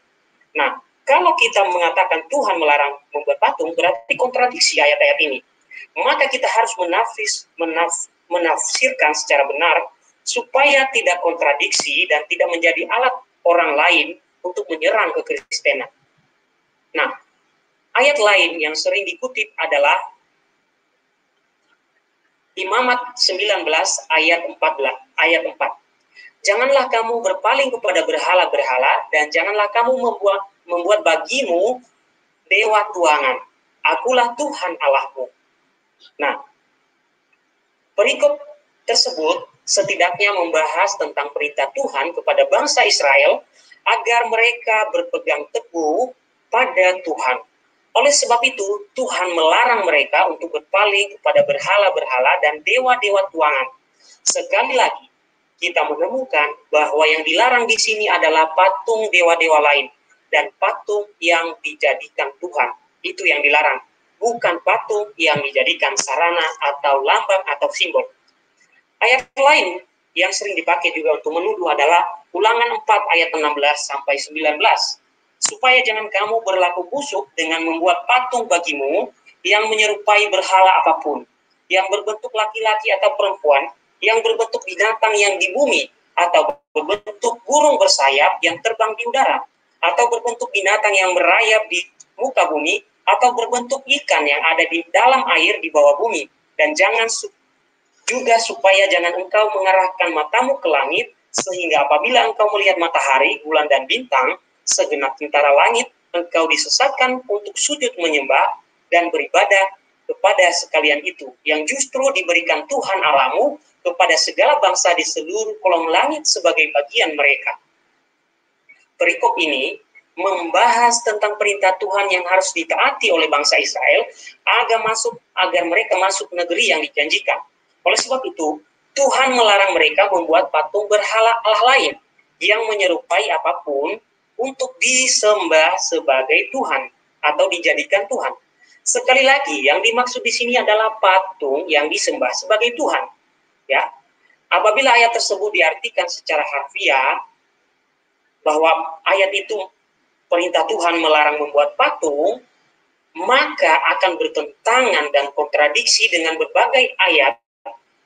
Nah, kalau kita mengatakan Tuhan melarang membuat patung, berarti kontradiksi ayat-ayat ini. Maka kita harus menafis, menaf, menafsirkan secara benar supaya tidak kontradiksi dan tidak menjadi alat orang lain untuk menyerang kekristenan. Nah, ayat lain yang sering dikutip adalah Imamat sembilan belas ayat empat belas, ayat empat. Janganlah kamu berpaling kepada berhala-berhala dan janganlah kamu membuat membuat bagimu dewa tuangan. Akulah Tuhan Allahmu. Nah, perikop tersebut setidaknya membahas tentang perintah Tuhan kepada bangsa Israel agar mereka berpegang teguh pada Tuhan. Oleh sebab itu, Tuhan melarang mereka untuk berpaling kepada berhala-berhala dan dewa-dewa tuangan. Sekali lagi, kita menemukan bahwa yang dilarang di sini adalah patung dewa-dewa lain dan patung yang dijadikan Tuhan. Itu yang dilarang, bukan patung yang dijadikan sarana atau lambang atau simbol. Ayat lain yang sering dipakai juga untuk menuduh adalah Ulangan empat ayat enam belas sampai sembilan belas. Supaya jangan kamu berlaku busuk dengan membuat patung bagimu yang menyerupai berhala apapun, yang berbentuk laki-laki atau perempuan, yang berbentuk binatang yang di bumi, atau berbentuk burung bersayap yang terbang di udara, atau berbentuk binatang yang merayap di muka bumi, atau berbentuk ikan yang ada di dalam air di bawah bumi. Dan jangan juga supaya jangan engkau mengarahkan matamu ke langit, sehingga apabila engkau melihat matahari, bulan, dan bintang, segenap tentara langit, engkau disesatkan untuk sujud menyembah dan beribadah kepada sekalian itu, yang justru diberikan Tuhan Allahmu kepada segala bangsa di seluruh kolong langit sebagai bagian mereka. Perikop ini membahas tentang perintah Tuhan yang harus ditaati oleh bangsa Israel agar masuk agar mereka masuk negeri yang dijanjikan. Oleh sebab itu, Tuhan melarang mereka membuat patung berhala Allah lain yang menyerupai apapun untuk disembah sebagai Tuhan atau dijadikan Tuhan. Sekali lagi, yang dimaksud di sini adalah patung yang disembah sebagai Tuhan. Ya, apabila ayat tersebut diartikan secara harfiah bahwa ayat itu perintah Tuhan melarang membuat patung, maka akan bertentangan dan kontradiksi dengan berbagai ayat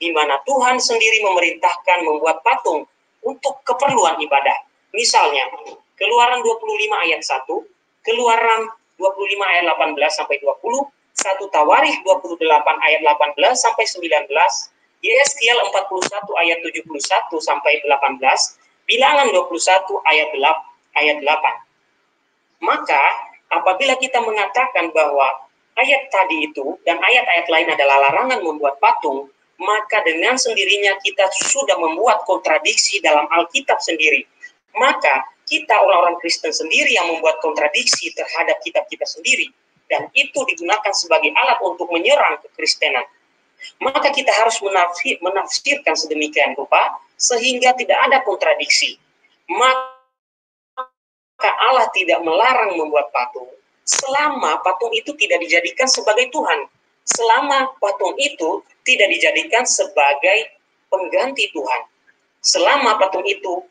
di mana Tuhan sendiri memerintahkan membuat patung untuk keperluan ibadah. Misalnya, Keluaran dua puluh lima ayat satu, Keluaran dua puluh lima ayat delapan belas sampai dua puluh, satu Tawarikh dua puluh delapan ayat delapan belas sampai sembilan belas, Yehezkiel empat puluh satu ayat tujuh puluh satu sampai delapan belas, Bilangan dua puluh satu ayat ayat delapan. Maka, apabila kita mengatakan bahwa ayat tadi itu dan ayat-ayat lain adalah larangan membuat patung, maka dengan sendirinya kita sudah membuat kontradiksi dalam Alkitab sendiri. Maka kita orang-orang Kristen sendiri yang membuat kontradiksi terhadap kitab kita sendiri. Dan itu digunakan sebagai alat untuk menyerang kekristenan. Maka kita harus menafsir, menafsirkan sedemikian rupa sehingga tidak ada kontradiksi. Maka Allah tidak melarang membuat patung selama patung itu tidak dijadikan sebagai Tuhan. Selama patung itu tidak dijadikan sebagai pengganti Tuhan. Selama patung itu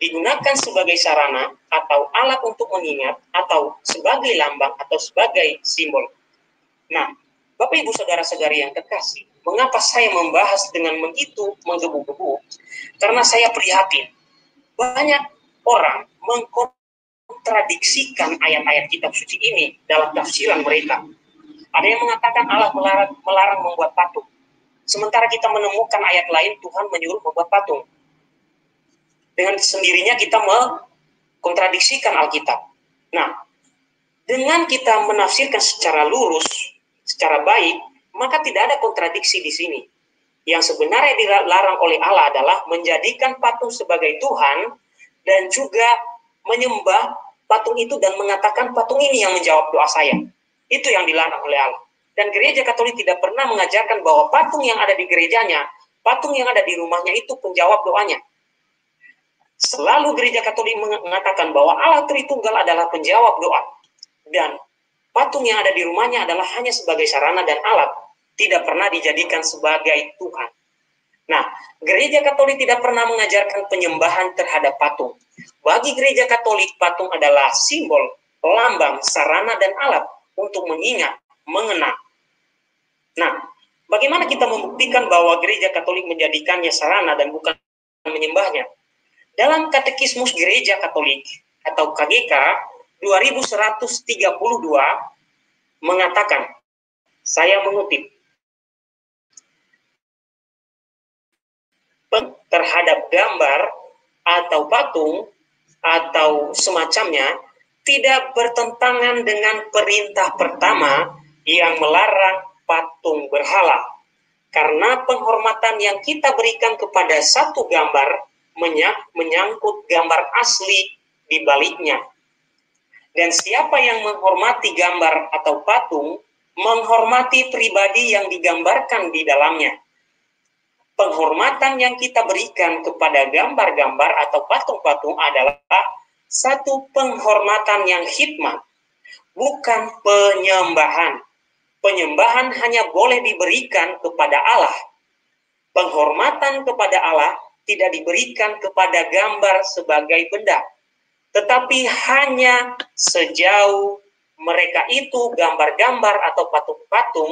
digunakan sebagai sarana atau alat untuk mengingat atau sebagai lambang atau sebagai simbol. Nah, Bapak Ibu Saudara-saudari yang terkasih, mengapa saya membahas dengan begitu menggebu-gebu? Karena saya prihatin. Banyak orang mengkontradiksikan ayat-ayat kitab suci ini dalam tafsiran mereka. Ada yang mengatakan Allah melarang, melarang membuat patung. Sementara kita menemukan ayat lain Tuhan menyuruh membuat patung. Dengan sendirinya kita mengkontradiksikan Alkitab. Nah, dengan kita menafsirkan secara lurus, secara baik, maka tidak ada kontradiksi di sini. Yang sebenarnya dilarang oleh Allah adalah menjadikan patung sebagai Tuhan dan juga menyembah patung itu dan mengatakan patung ini yang menjawab doa saya. Itu yang dilarang oleh Allah. Dan gereja Katolik tidak pernah mengajarkan bahwa patung yang ada di gerejanya, patung yang ada di rumahnya itu penjawab doanya. Selalu gereja Katolik mengatakan bahwa Allah Tritunggal adalah penjawab doa. Dan patung yang ada di rumahnya adalah hanya sebagai sarana dan alat, tidak pernah dijadikan sebagai Tuhan. Nah, gereja Katolik tidak pernah mengajarkan penyembahan terhadap patung. Bagi gereja Katolik, patung adalah simbol, lambang, sarana, dan alat untuk mengingat, mengenang. Nah, bagaimana kita membuktikan bahwa gereja Katolik menjadikannya sarana dan bukan menyembahnya? Dalam Katekismus Gereja Katolik atau K G K dua ribu seratus tiga puluh dua mengatakan, saya mengutip, terhadap gambar atau patung atau semacamnya tidak bertentangan dengan perintah pertama yang melarang patung berhala, karena penghormatan yang kita berikan kepada satu gambar menyangkut gambar asli di baliknya. Dan siapa yang menghormati gambar atau patung menghormati pribadi yang digambarkan di dalamnya. Penghormatan yang kita berikan kepada gambar-gambar atau patung-patung adalah satu penghormatan yang hikmat, bukan penyembahan. Penyembahan hanya boleh diberikan kepada Allah. Penghormatan kepada Allah tidak diberikan kepada gambar sebagai benda, tetapi hanya sejauh mereka itu gambar-gambar atau patung-patung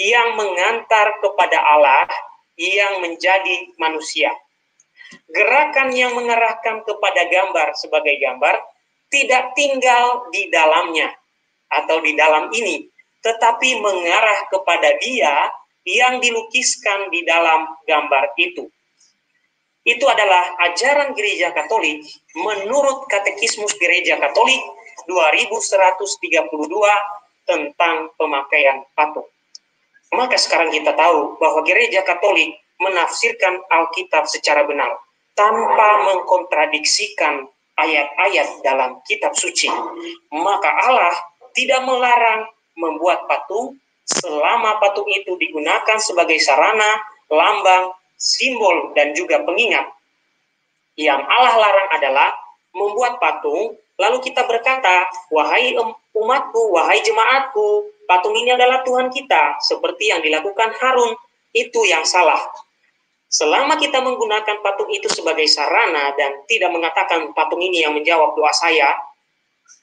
yang mengantar kepada Allah yang menjadi manusia. Gerakan yang mengarahkan kepada gambar sebagai gambar tidak tinggal di dalamnya atau di dalam ini, tetapi mengarah kepada dia yang dilukiskan di dalam gambar itu. Itu adalah ajaran gereja Katolik menurut Katekismus Gereja Katolik dua ribu seratus tiga puluh dua tentang pemakaian patung. Maka sekarang kita tahu bahwa gereja Katolik menafsirkan Alkitab secara benar tanpa mengkontradiksikan ayat-ayat dalam kitab suci. Maka Allah tidak melarang membuat patung selama patung itu digunakan sebagai sarana, lambang, simbol, dan juga pengingat. Yang Allah larang adalah membuat patung lalu kita berkata, wahai umatku, wahai jemaatku, patung ini adalah Tuhan kita, seperti yang dilakukan Harun. Itu yang salah. Selama kita menggunakan patung itu sebagai sarana dan tidak mengatakan patung ini yang menjawab doa saya,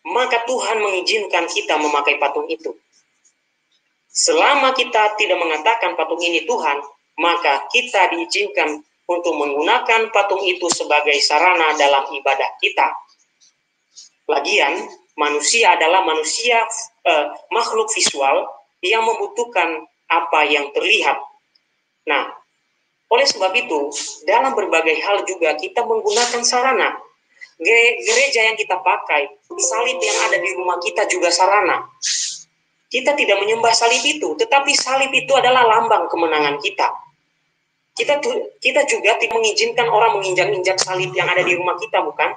maka Tuhan mengizinkan kita memakai patung itu. Selama kita tidak mengatakan patung ini Tuhan, maka kita diizinkan untuk menggunakan patung itu sebagai sarana dalam ibadah kita. Lagian, manusia adalah manusia eh, makhluk visual yang membutuhkan apa yang terlihat. Nah, oleh sebab itu, dalam berbagai hal juga kita menggunakan sarana. Gereja yang kita pakai, salib yang ada di rumah kita juga sarana. Kita tidak menyembah salib itu, tetapi salib itu adalah lambang kemenangan kita. Kita, kita juga tidak mengizinkan orang menginjak-injak salib yang ada di rumah kita, bukan?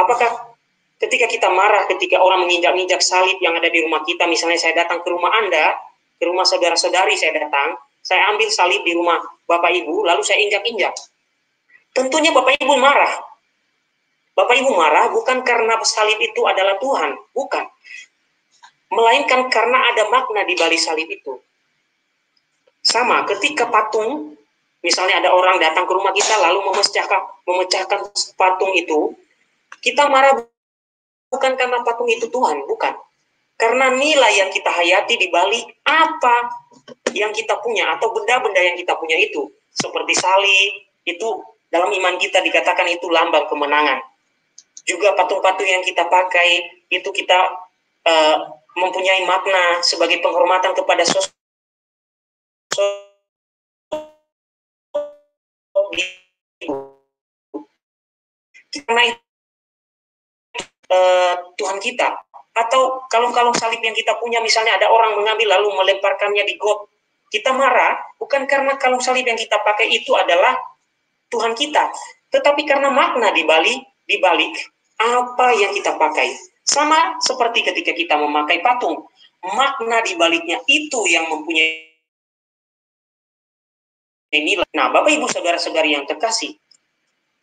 Apakah ketika kita marah, ketika orang menginjak-injak salib yang ada di rumah kita, misalnya saya datang ke rumah Anda, ke rumah saudara-saudari saya datang, saya ambil salib di rumah Bapak Ibu, lalu saya injak-injak. Tentunya Bapak Ibu marah. Bapak Ibu marah bukan karena salib itu adalah Tuhan, bukan. Melainkan karena ada makna di balik salib itu. Sama, ketika patung, misalnya ada orang datang ke rumah kita, lalu memecahkan, memecahkan patung itu, kita marah bukan karena patung itu Tuhan, bukan. Karena nilai yang kita hayati di balik apa yang kita punya atau benda-benda yang kita punya itu. Seperti salib, itu dalam iman kita dikatakan itu lambang kemenangan. Juga patung-patung yang kita pakai, itu kita uh, mempunyai makna sebagai penghormatan kepada sosok karena itu Tuhan kita. Atau kalung-kalung salib yang kita punya, misalnya ada orang mengambil lalu melemparkannya di got Kita marah bukan karena kalung salib yang kita pakai itu adalah Tuhan kita, tetapi karena makna di balik, di balik apa yang kita pakai. Sama seperti ketika kita memakai patung, makna di baliknya itu yang mempunyai nilai. Nah, Bapak Ibu saudara-saudari yang terkasih,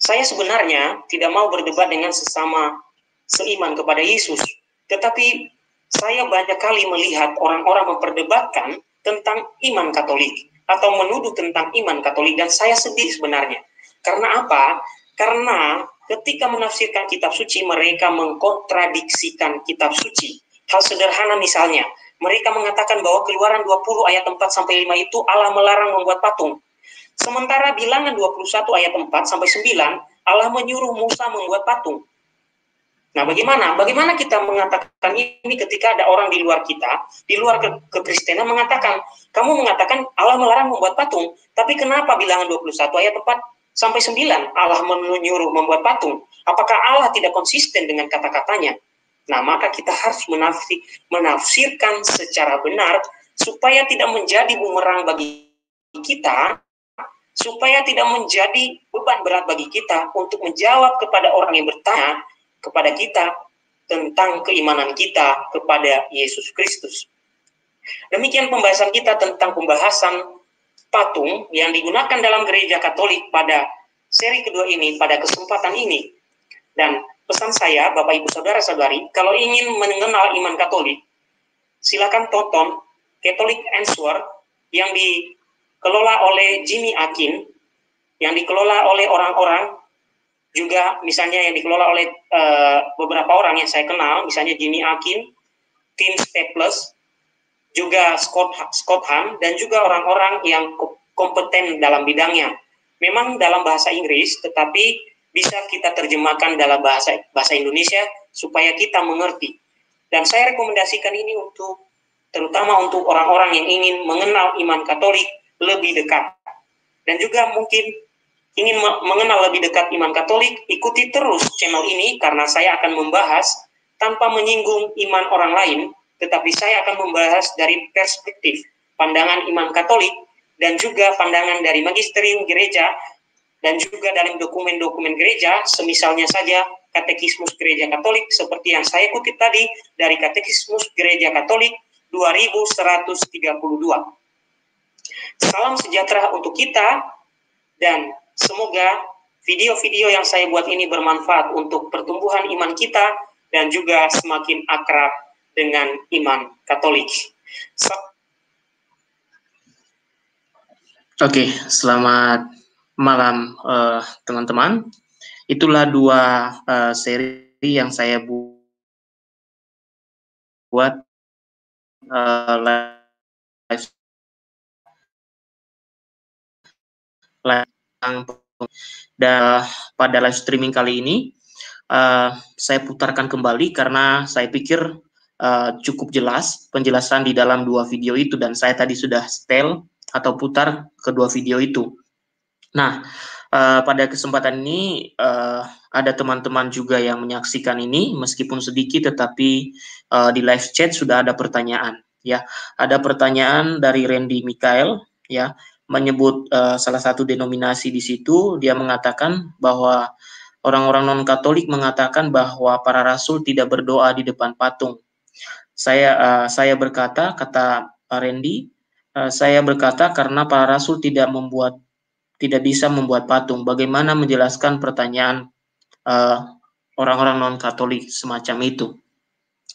saya sebenarnya tidak mau berdebat dengan sesama seiman kepada Yesus, tetapi saya banyak kali melihat orang-orang memperdebatkan tentang iman Katolik atau menuduh tentang iman Katolik, dan saya sedih sebenarnya. Karena apa? Karena ketika menafsirkan kitab suci, mereka mengkontradiksikan kitab suci. Hal sederhana misalnya, mereka mengatakan bahwa Keluaran dua puluh ayat empat sampai lima itu Allah melarang membuat patung. Sementara Bilangan dua puluh satu ayat empat sampai sembilan, Allah menyuruh Musa membuat patung. Nah, bagaimana? Bagaimana kita mengatakan ini ketika ada orang di luar kita, di luar kekristenan mengatakan, kamu mengatakan Allah melarang membuat patung, tapi kenapa Bilangan dua puluh satu ayat empat sampai sembilan Allah menyuruh membuat patung? Apakah Allah tidak konsisten dengan kata-katanya? Nah, maka kita harus menafsir, menafsirkan secara benar supaya tidak menjadi bumerang bagi kita, supaya tidak menjadi beban berat bagi kita untuk menjawab kepada orang yang bertanya kepada kita tentang keimanan kita kepada Yesus Kristus. Demikian pembahasan kita tentang pembahasan patung yang digunakan dalam gereja Katolik pada seri kedua ini, pada kesempatan ini. Dan pesan saya, Bapak Ibu Saudara-saudari, kalau ingin mengenal iman Katolik, silakan tonton Catholic Answers yang dikelola oleh Jimmy Akin, yang dikelola oleh orang-orang, juga misalnya yang dikelola oleh uh, beberapa orang yang saya kenal, misalnya Jimmy Akin, Tim Staples, juga Scott, Scott Hahn, dan juga orang-orang yang kompeten dalam bidangnya. Memang dalam bahasa Inggris, tetapi bisa kita terjemahkan dalam bahasa bahasa Indonesia supaya kita mengerti. Dan saya rekomendasikan ini untuk terutama untuk orang-orang yang ingin mengenal iman Katolik lebih dekat. Dan juga mungkin ingin mengenal lebih dekat iman Katolik, ikuti terus channel ini karena saya akan membahas tanpa menyinggung iman orang lain, tetapi saya akan membahas dari perspektif pandangan iman Katolik dan juga pandangan dari magisterium gereja dan juga dalam dokumen-dokumen gereja, semisalnya saja Katekismus Gereja Katolik seperti yang saya kutip tadi dari Katekismus Gereja Katolik dua ribu seratus tiga puluh dua. Salam sejahtera untuk kita dan semoga video-video yang saya buat ini bermanfaat untuk pertumbuhan iman kita dan juga semakin akrab dengan iman Katolik. So Oke, okay, selamat malam teman-teman. Uh, Itulah dua uh, seri yang saya bu buat uh, live. live Dan pada live streaming kali ini uh, saya putarkan kembali karena saya pikir uh, cukup jelas penjelasan di dalam dua video itu, dan saya tadi sudah setel atau putar kedua video itu. Nah, uh, pada kesempatan ini uh, ada teman-teman juga yang menyaksikan ini, meskipun sedikit tetapi uh, di live chat sudah ada pertanyaan, ya. Ada pertanyaan dari Randy Mikael, ya, menyebut uh, salah satu denominasi di situ. Dia mengatakan bahwa orang-orang non-Katolik mengatakan bahwa para rasul tidak berdoa di depan patung. Saya uh, saya berkata, kata Randy, uh, saya berkata karena para rasul tidak membuat tidak bisa membuat patung. Bagaimana menjelaskan pertanyaan uh, orang-orang non-Katolik semacam itu?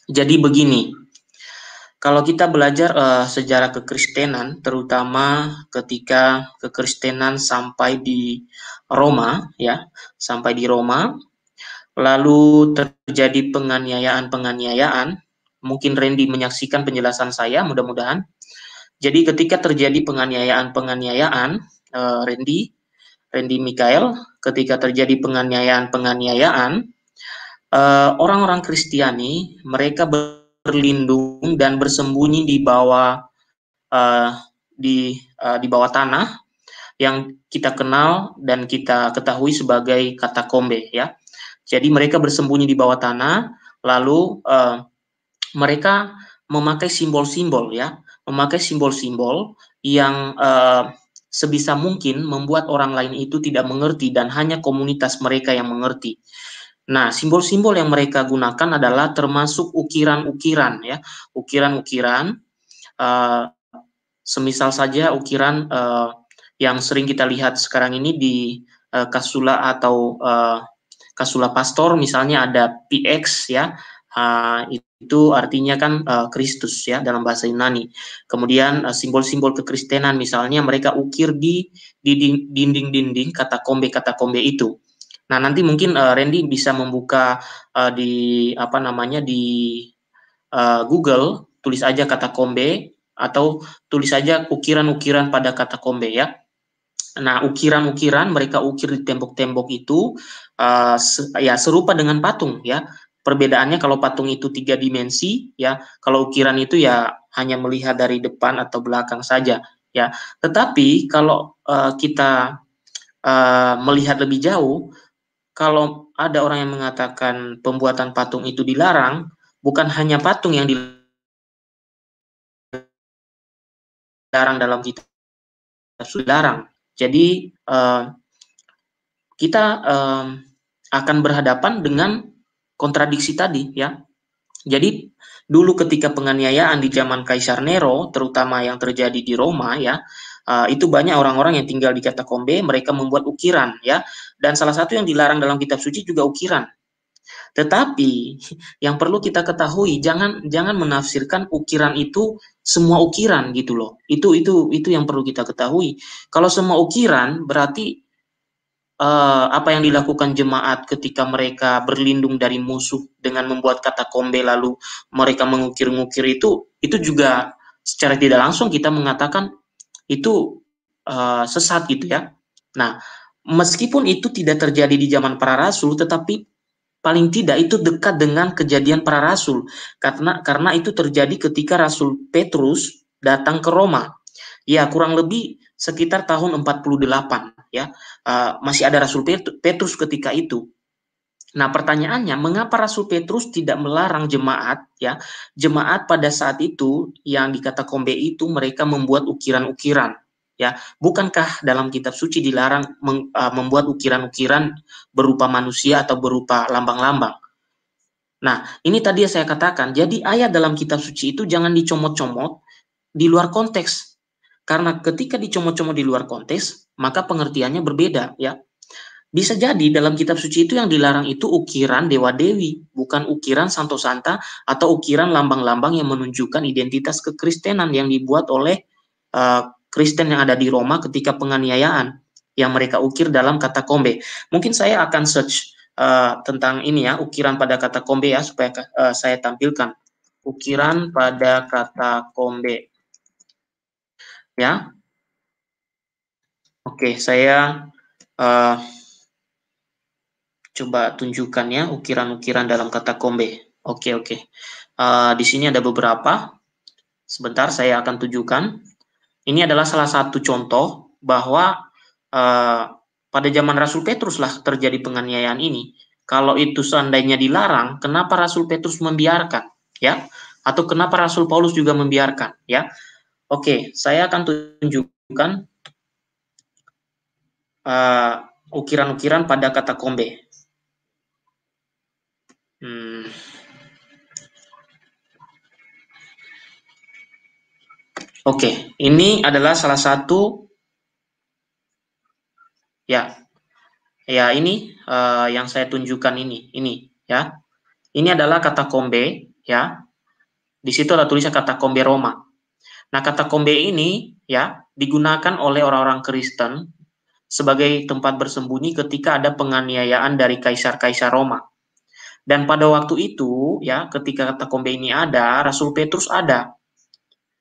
Jadi begini. Kalau kita belajar uh, sejarah kekristenan, terutama ketika kekristenan sampai di Roma, ya, sampai di Roma, lalu terjadi penganiayaan-penganiayaan. Mungkin Randy menyaksikan penjelasan saya, mudah-mudahan. Jadi ketika terjadi penganiayaan-penganiayaan, uh, Randy, Randy Mikael, ketika terjadi penganiayaan-penganiayaan, uh, orang-orang Kristiani mereka ber berlindung dan bersembunyi di bawah uh, di uh, di bawah tanah yang kita kenal dan kita ketahui sebagai katakombe, ya. Jadi mereka bersembunyi di bawah tanah, lalu uh, mereka memakai simbol-simbol, ya, memakai simbol-simbol yang uh, sebisa mungkin membuat orang lain itu tidak mengerti dan hanya komunitas mereka yang mengerti. Nah, simbol-simbol yang mereka gunakan adalah termasuk ukiran-ukiran, ya, ukiran-ukiran, uh, semisal saja ukiran uh, yang sering kita lihat sekarang ini di uh, kasula atau uh, kasula pastor, misalnya ada P X, ya, uh, itu artinya kan uh, Kristus, ya, dalam bahasa Yunani. Kemudian simbol-simbol uh, kekristenan, misalnya mereka ukir di dinding-dinding katakombe-katakombe itu. Nah, nanti mungkin uh, Randy bisa membuka uh, di apa namanya di uh, Google, tulis aja katakombe atau tulis aja ukiran-ukiran pada katakombe, ya. Nah, ukiran-ukiran mereka ukir di tembok-tembok itu uh, se ya serupa dengan patung, ya. Perbedaannya kalau patung itu tiga dimensi, ya. Kalau ukiran itu ya hanya melihat dari depan atau belakang saja, ya. Tetapi kalau uh, kita uh, melihat lebih jauh, kalau ada orang yang mengatakan pembuatan patung itu dilarang, bukan hanya patung yang dilarang dalam kitab suci dilarang. Jadi eh, kita eh, akan berhadapan dengan kontradiksi tadi, ya. Jadi dulu ketika penganiayaan di zaman Kaisar Nero, terutama yang terjadi di Roma, ya, Uh, itu banyak orang-orang yang tinggal di katakombe, mereka membuat ukiran, ya. Dan salah satu yang dilarang dalam kitab suci juga ukiran. Tetapi yang perlu kita ketahui, jangan jangan menafsirkan ukiran itu semua ukiran gitu loh. Itu itu itu yang perlu kita ketahui. Kalau semua ukiran berarti uh, apa yang dilakukan jemaat ketika mereka berlindung dari musuh dengan membuat katakombe lalu mereka mengukir-ngukir itu itu juga secara tidak langsung kita mengatakan itu uh, sesat gitu, ya. Nah, meskipun itu tidak terjadi di zaman para rasul, tetapi paling tidak itu dekat dengan kejadian para rasul, karena karena itu terjadi ketika Rasul Petrus datang ke Roma, ya, kurang lebih sekitar tahun empat puluh delapan, ya. Uh, masih ada Rasul Petrus ketika itu. Nah, pertanyaannya, mengapa Rasul Petrus tidak melarang jemaat, ya? Jemaat pada saat itu yang di katakombe itu mereka membuat ukiran-ukiran, ya. Bukankah dalam kitab suci dilarang meng, uh, membuat ukiran-ukiran berupa manusia atau berupa lambang-lambang? Nah, ini tadi yang saya katakan. Jadi ayat dalam kitab suci itu jangan dicomot-comot di luar konteks. Karena ketika dicomot-comot di luar konteks, maka pengertiannya berbeda, ya. Bisa jadi dalam kitab suci itu yang dilarang itu ukiran dewa-dewi, bukan ukiran santo-santa atau ukiran lambang-lambang yang menunjukkan identitas kekristenan yang dibuat oleh uh, Kristen yang ada di Roma ketika penganiayaan yang mereka ukir dalam katakombe. Mungkin saya akan search uh, tentang ini, ya, ukiran pada katakombe, ya, supaya uh, saya tampilkan ukiran pada katakombe, ya. Oke, saya uh, coba tunjukkan, ya, ukiran-ukiran dalam katakombe. Oke, oke. Uh, di sini ada beberapa. Sebentar, saya akan tunjukkan. Ini adalah salah satu contoh bahwa uh, pada zaman Rasul Petrus lah terjadi penganiayaan ini. Kalau itu seandainya dilarang, kenapa Rasul Petrus membiarkan, ya? Atau kenapa Rasul Paulus juga membiarkan, ya? Oke, saya akan tunjukkan ukiran-ukiran uh, pada katakombe. Hmm. Oke, ini adalah salah satu, ya, ya ini uh, yang saya tunjukkan ini, ini, ya, ini adalah katakombe, ya, di situ ada tulisan katakombe Roma. Nah, katakombe ini, ya, digunakan oleh orang-orang Kristen sebagai tempat bersembunyi ketika ada penganiayaan dari kaisar-kaisar Roma. Dan pada waktu itu, ya, ketika katakombe ini ada, Rasul Petrus ada.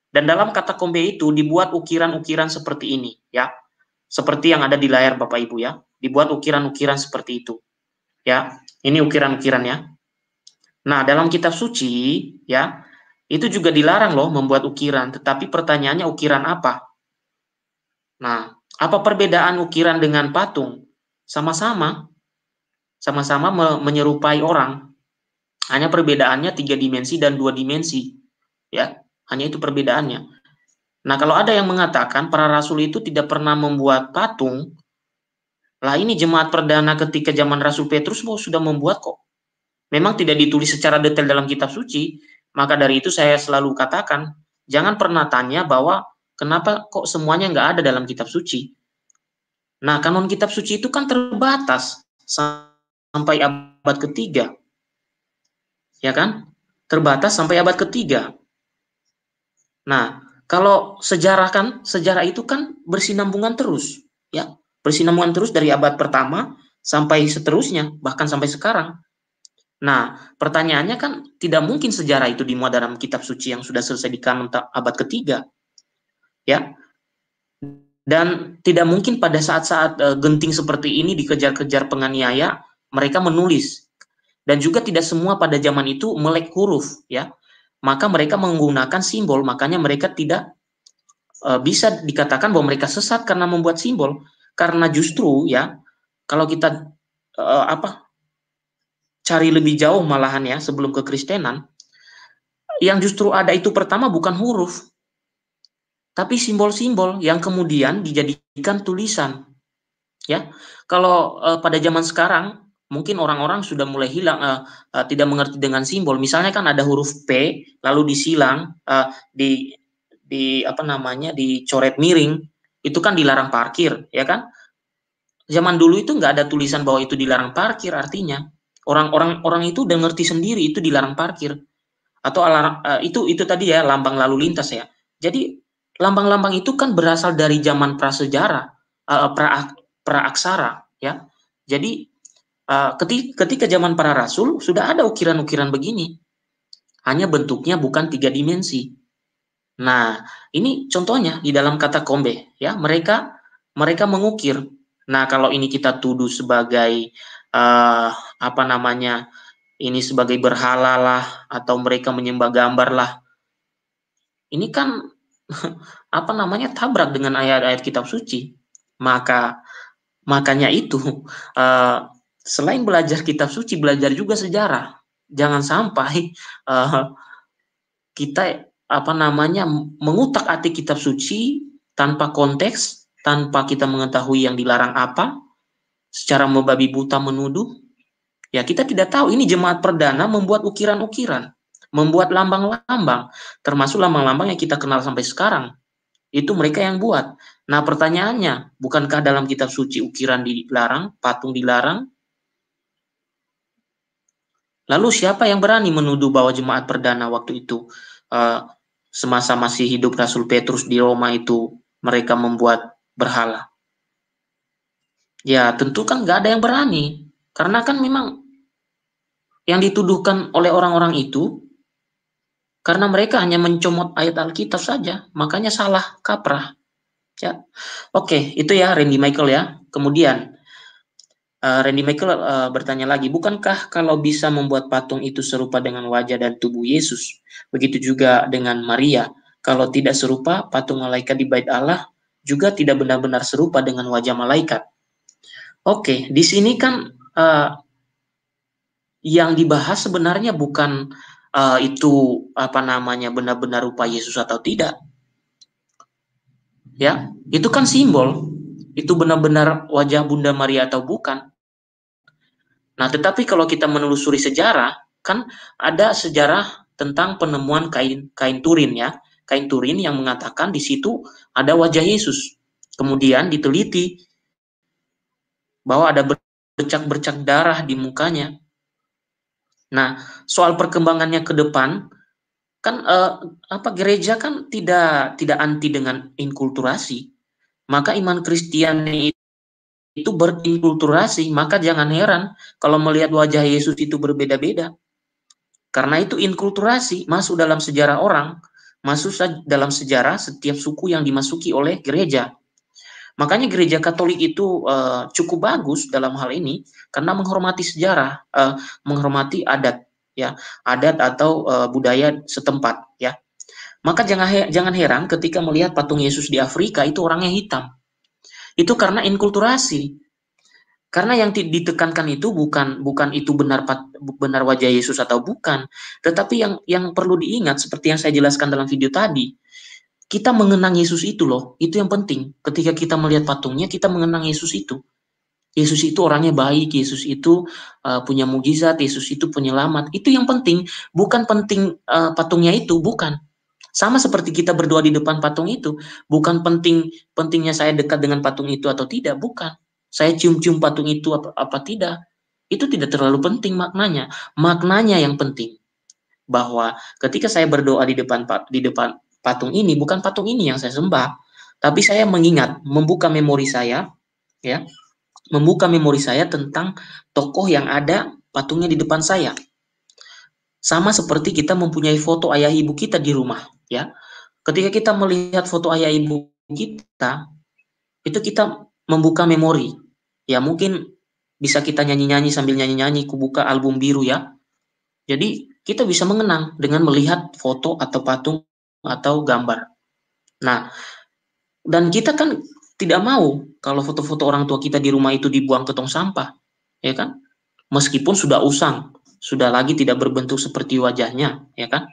Dan dalam katakombe itu dibuat ukiran-ukiran seperti ini, ya. Seperti yang ada di layar Bapak Ibu, ya. Dibuat ukiran-ukiran seperti itu. Ya, ini ukiran-ukirannya. Nah, dalam kitab suci, ya, itu juga dilarang loh membuat ukiran, tetapi pertanyaannya ukiran apa? Nah, apa perbedaan ukiran dengan patung? Sama-sama. Sama-sama menyerupai orang, hanya perbedaannya tiga dimensi dan dua dimensi, ya, hanya itu perbedaannya. Nah, kalau ada yang mengatakan para rasul itu tidak pernah membuat patung, lah ini jemaat perdana ketika zaman Rasul Petrus sudah membuat kok. Memang tidak ditulis secara detail dalam kitab suci, maka dari itu saya selalu katakan, jangan pernah tanya bahwa kenapa kok semuanya nggak ada dalam kitab suci. Nah, kanon kitab suci itu kan terbatas sampai abad ketiga. Ya kan? Terbatas sampai abad ketiga. Nah, kalau sejarah kan, sejarah itu kan bersinambungan terus. Ya, bersinambungan terus dari abad pertama sampai seterusnya, bahkan sampai sekarang. Nah, pertanyaannya kan tidak mungkin sejarah itu dimuat dalam kitab suci yang sudah selesai di kanon abad ketiga. Ya. Dan tidak mungkin pada saat-saat e, genting seperti ini dikejar-kejar penganiaya, mereka menulis. Dan juga tidak semua pada zaman itu melek huruf, ya. Maka mereka menggunakan simbol, makanya mereka tidak e, bisa dikatakan bahwa mereka sesat karena membuat simbol. Karena justru, ya, kalau kita e, apa cari lebih jauh malahan ya, sebelum kekristenan, yang justru ada itu pertama bukan huruf, tapi simbol-simbol yang kemudian dijadikan tulisan. Ya, kalau eh, pada zaman sekarang mungkin orang-orang sudah mulai hilang eh, eh, tidak mengerti dengan simbol. Misalnya kan ada huruf P lalu disilang eh, di di apa namanya dicoret miring, itu kan dilarang parkir, ya kan? Zaman dulu itu nggak ada tulisan bahwa itu dilarang parkir, artinya orang-orang orang itu udah ngerti sendiri itu dilarang parkir. Atau alarm, eh, itu itu tadi ya lambang lalu lintas ya. Jadi lambang-lambang itu kan berasal dari zaman prasejarah, uh, pra, praaksara, ya. Jadi uh, ketika, ketika zaman para rasul sudah ada ukiran-ukiran begini, hanya bentuknya bukan tiga dimensi. Nah, ini contohnya di dalam kata kombe, ya. Mereka mereka mengukir. Nah, kalau ini kita tuduh sebagai uh, apa namanya, ini sebagai berhala lah, atau mereka menyembah gambar lah. Ini kan apa namanya tabrak dengan ayat-ayat kitab suci. Maka makanya itu uh, selain belajar kitab suci, belajar juga sejarah. Jangan sampai uh, kita apa namanya mengutak-atik kitab suci tanpa konteks, tanpa kita mengetahui yang dilarang apa, secara membabi buta menuduh. Ya, kita tidak tahu ini jemaat perdana membuat ukiran-ukiran, membuat lambang-lambang, termasuk lambang-lambang yang kita kenal sampai sekarang, itu mereka yang buat. Nah, pertanyaannya, bukankah dalam kitab suci ukiran dilarang, patung dilarang? Lalu siapa yang berani menuduh bahwa jemaat perdana waktu itu uh, semasa masih hidup Rasul Petrus di Roma itu mereka membuat berhala? Ya, tentu kan nggak ada yang berani, karena kan memang yang dituduhkan oleh orang-orang itu karena mereka hanya mencomot ayat Alkitab saja, makanya salah kaprah. Ya, oke, itu ya Randy Michael ya. Kemudian uh, Randy Michael uh, bertanya lagi, bukankah kalau bisa membuat patung itu serupa dengan wajah dan tubuh Yesus, begitu juga dengan Maria? Kalau tidak serupa, patung malaikat di bait Allah juga tidak benar-benar serupa dengan wajah malaikat. Oke, di sini kan uh, yang dibahas sebenarnya bukan Uh, itu apa namanya benar-benar rupa Yesus atau tidak, ya itu kan simbol, itu benar-benar wajah Bunda Maria atau bukan. Nah, tetapi kalau kita menelusuri sejarah kan ada sejarah tentang penemuan kain kain Turin ya kain Turin yang mengatakan di situ ada wajah Yesus. Kemudian diteliti bahwa ada bercak-bercak darah di mukanya. Nah, soal perkembangannya ke depan kan eh, apa gereja kan tidak tidak anti dengan inkulturasi. Maka iman Kristiani itu berinkulturasi, maka jangan heran kalau melihat wajah Yesus itu berbeda-beda. Karena itu inkulturasi masuk dalam sejarah orang, masuk dalam sejarah setiap suku yang dimasuki oleh gereja. Makanya gereja Katolik itu uh, cukup bagus dalam hal ini karena menghormati sejarah, uh, menghormati adat, ya, adat atau uh, budaya setempat, ya. Maka jangan he jangan heran ketika melihat patung Yesus di Afrika itu orangnya hitam. Itu karena inkulturasi. Karena yang ditekankan itu bukan bukan itu benar benar wajah Yesus atau bukan, tetapi yang yang perlu diingat seperti yang saya jelaskan dalam video tadi. kita mengenang Yesus itu loh, itu yang penting. Ketika kita melihat patungnya, kita mengenang Yesus itu. Yesus itu orangnya baik, Yesus itu uh, punya mukjizat, Yesus itu penyelamat. Itu yang penting, bukan penting uh, patungnya itu, bukan. Sama seperti kita berdoa di depan patung itu, bukan penting pentingnya saya dekat dengan patung itu atau tidak, bukan. Saya cium-cium patung itu apa, apa tidak, itu tidak terlalu penting maknanya. Maknanya yang penting, bahwa ketika saya berdoa di depan di depan patung ini, bukan patung ini yang saya sembah, tapi saya mengingat, membuka memori saya, ya, membuka memori saya tentang tokoh yang ada patungnya di depan saya. Sama seperti kita mempunyai foto ayah ibu kita di rumah, ya. Ketika kita melihat foto ayah ibu kita, itu kita membuka memori. Ya, mungkin bisa kita nyanyi-nyanyi sambil nyanyi-nyanyi Kubuka album biru, ya. Jadi, kita bisa mengenang dengan melihat foto atau patung atau gambar. Nah, dan kita kan tidak mau kalau foto-foto orang tua kita di rumah itu dibuang ke tong sampah, ya kan? Meskipun sudah usang, sudah lagi tidak berbentuk seperti wajahnya, ya kan?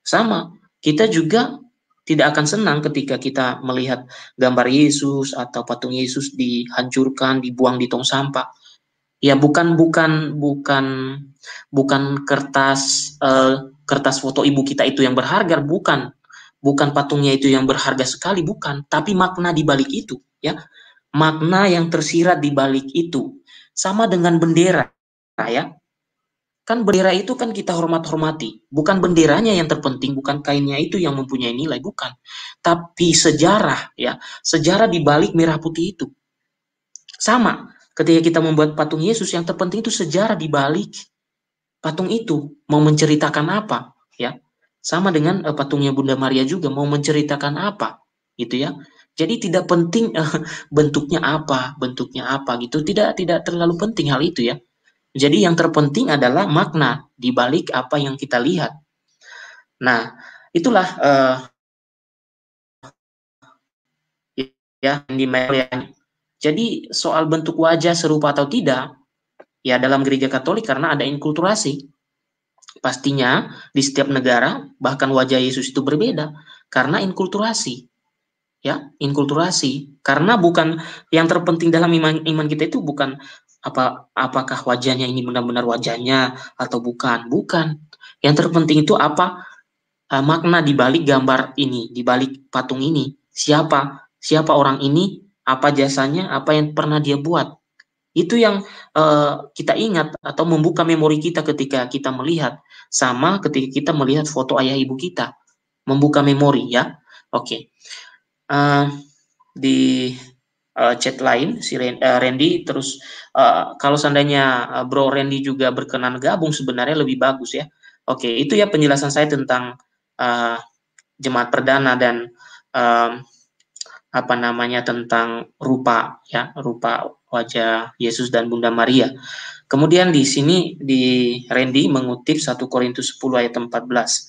Sama, kita juga tidak akan senang ketika kita melihat gambar Yesus atau patung Yesus dihancurkan, dibuang di tong sampah. Ya, bukan bukan bukan bukan kertas eh, kertas foto ibu kita itu yang berharga, bukan. Bukan patungnya itu yang berharga sekali, bukan, tapi makna di balik itu, ya. Makna yang tersirat di balik itu. Sama dengan bendera, ya. Kan bendera itu kan kita hormat-hormati. Bukan benderanya yang terpenting, bukan kainnya itu yang mempunyai nilai, bukan. Tapi sejarah, ya, sejarah di balik merah putih itu. Sama, ketika kita membuat patung Yesus, yang terpenting itu sejarah di balik patung itu. Mau menceritakan apa, ya. Sama dengan eh, patungnya Bunda Maria juga, mau menceritakan apa, gitu ya. Jadi tidak penting eh, bentuknya apa, bentuknya apa, gitu. Tidak, tidak terlalu penting hal itu, ya. Jadi yang terpenting adalah makna di balik apa yang kita lihat. Nah, itulah uh, ya di Marian. Jadi soal bentuk wajah serupa atau tidak, ya dalam Gereja Katolik karena ada inkulturasi. Pastinya di setiap negara bahkan wajah Yesus itu berbeda karena inkulturasi. Ya, inkulturasi. Karena bukan yang terpenting dalam iman, iman kita itu bukan apa apakah wajahnya ini benar-benar wajahnya atau bukan. Bukan. Yang terpenting itu apa uh, makna di balik gambar ini, di balik patung ini. Siapa? Siapa orang ini? Apa jasanya? Apa yang pernah dia buat? Itu yang uh, kita ingat atau membuka memori kita ketika kita melihat. Sama ketika kita melihat foto ayah ibu kita. Membuka memori, ya. Oke. Okay. Uh, di uh, chat lain si Randy, uh, Randy terus uh, kalau seandainya uh, bro Randy juga berkenan gabung sebenarnya lebih bagus, ya. Oke, itu ya penjelasan saya tentang uh, jemaat perdana dan um, apa namanya tentang rupa, ya, rupa wajah Yesus dan Bunda Maria. Kemudian di sini di Randy mengutip satu Korintus sepuluh ayat empat belas.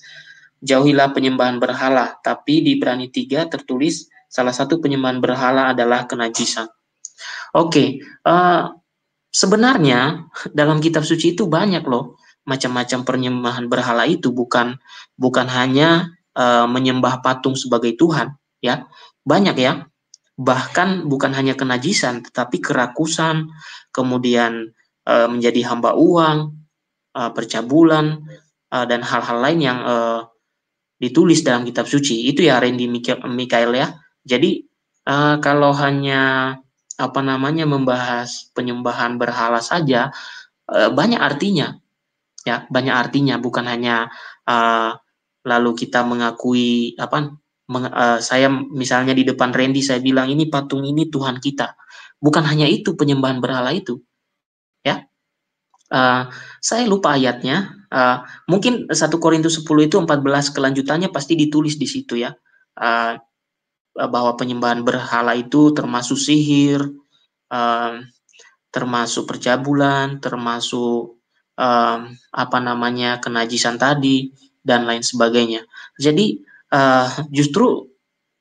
Jauhilah penyembahan berhala, tapi di Ibrani tiga tertulis salah satu penyembahan berhala adalah kenajisan. Oke, uh, sebenarnya dalam kitab suci itu banyak loh macam-macam penyembahan berhala itu, bukan bukan hanya uh, menyembah patung sebagai Tuhan, ya. Banyak, ya. Bahkan bukan hanya kenajisan, tetapi kerakusan, kemudian uh, menjadi hamba uang, uh, percabulan, uh, dan hal-hal lain yang uh, ditulis dalam kitab suci. Itu ya Randy Mikael, ya. Jadi uh, kalau hanya apa namanya membahas penyembahan berhala saja, uh, banyak artinya, ya, banyak artinya. Bukan hanya uh, lalu kita mengakui apa meng, uh, saya misalnya di depan Randy saya bilang ini patung ini Tuhan kita. Bukan hanya itu penyembahan berhala itu, ya. Uh, saya lupa ayatnya. Uh, mungkin satu Korintus sepuluh itu empat belas kelanjutannya pasti ditulis di situ, ya. Uh, bahwa penyembahan berhala itu termasuk sihir, uh, termasuk percabulan, termasuk uh, apa namanya kenajisan tadi dan lain sebagainya. Jadi uh, justru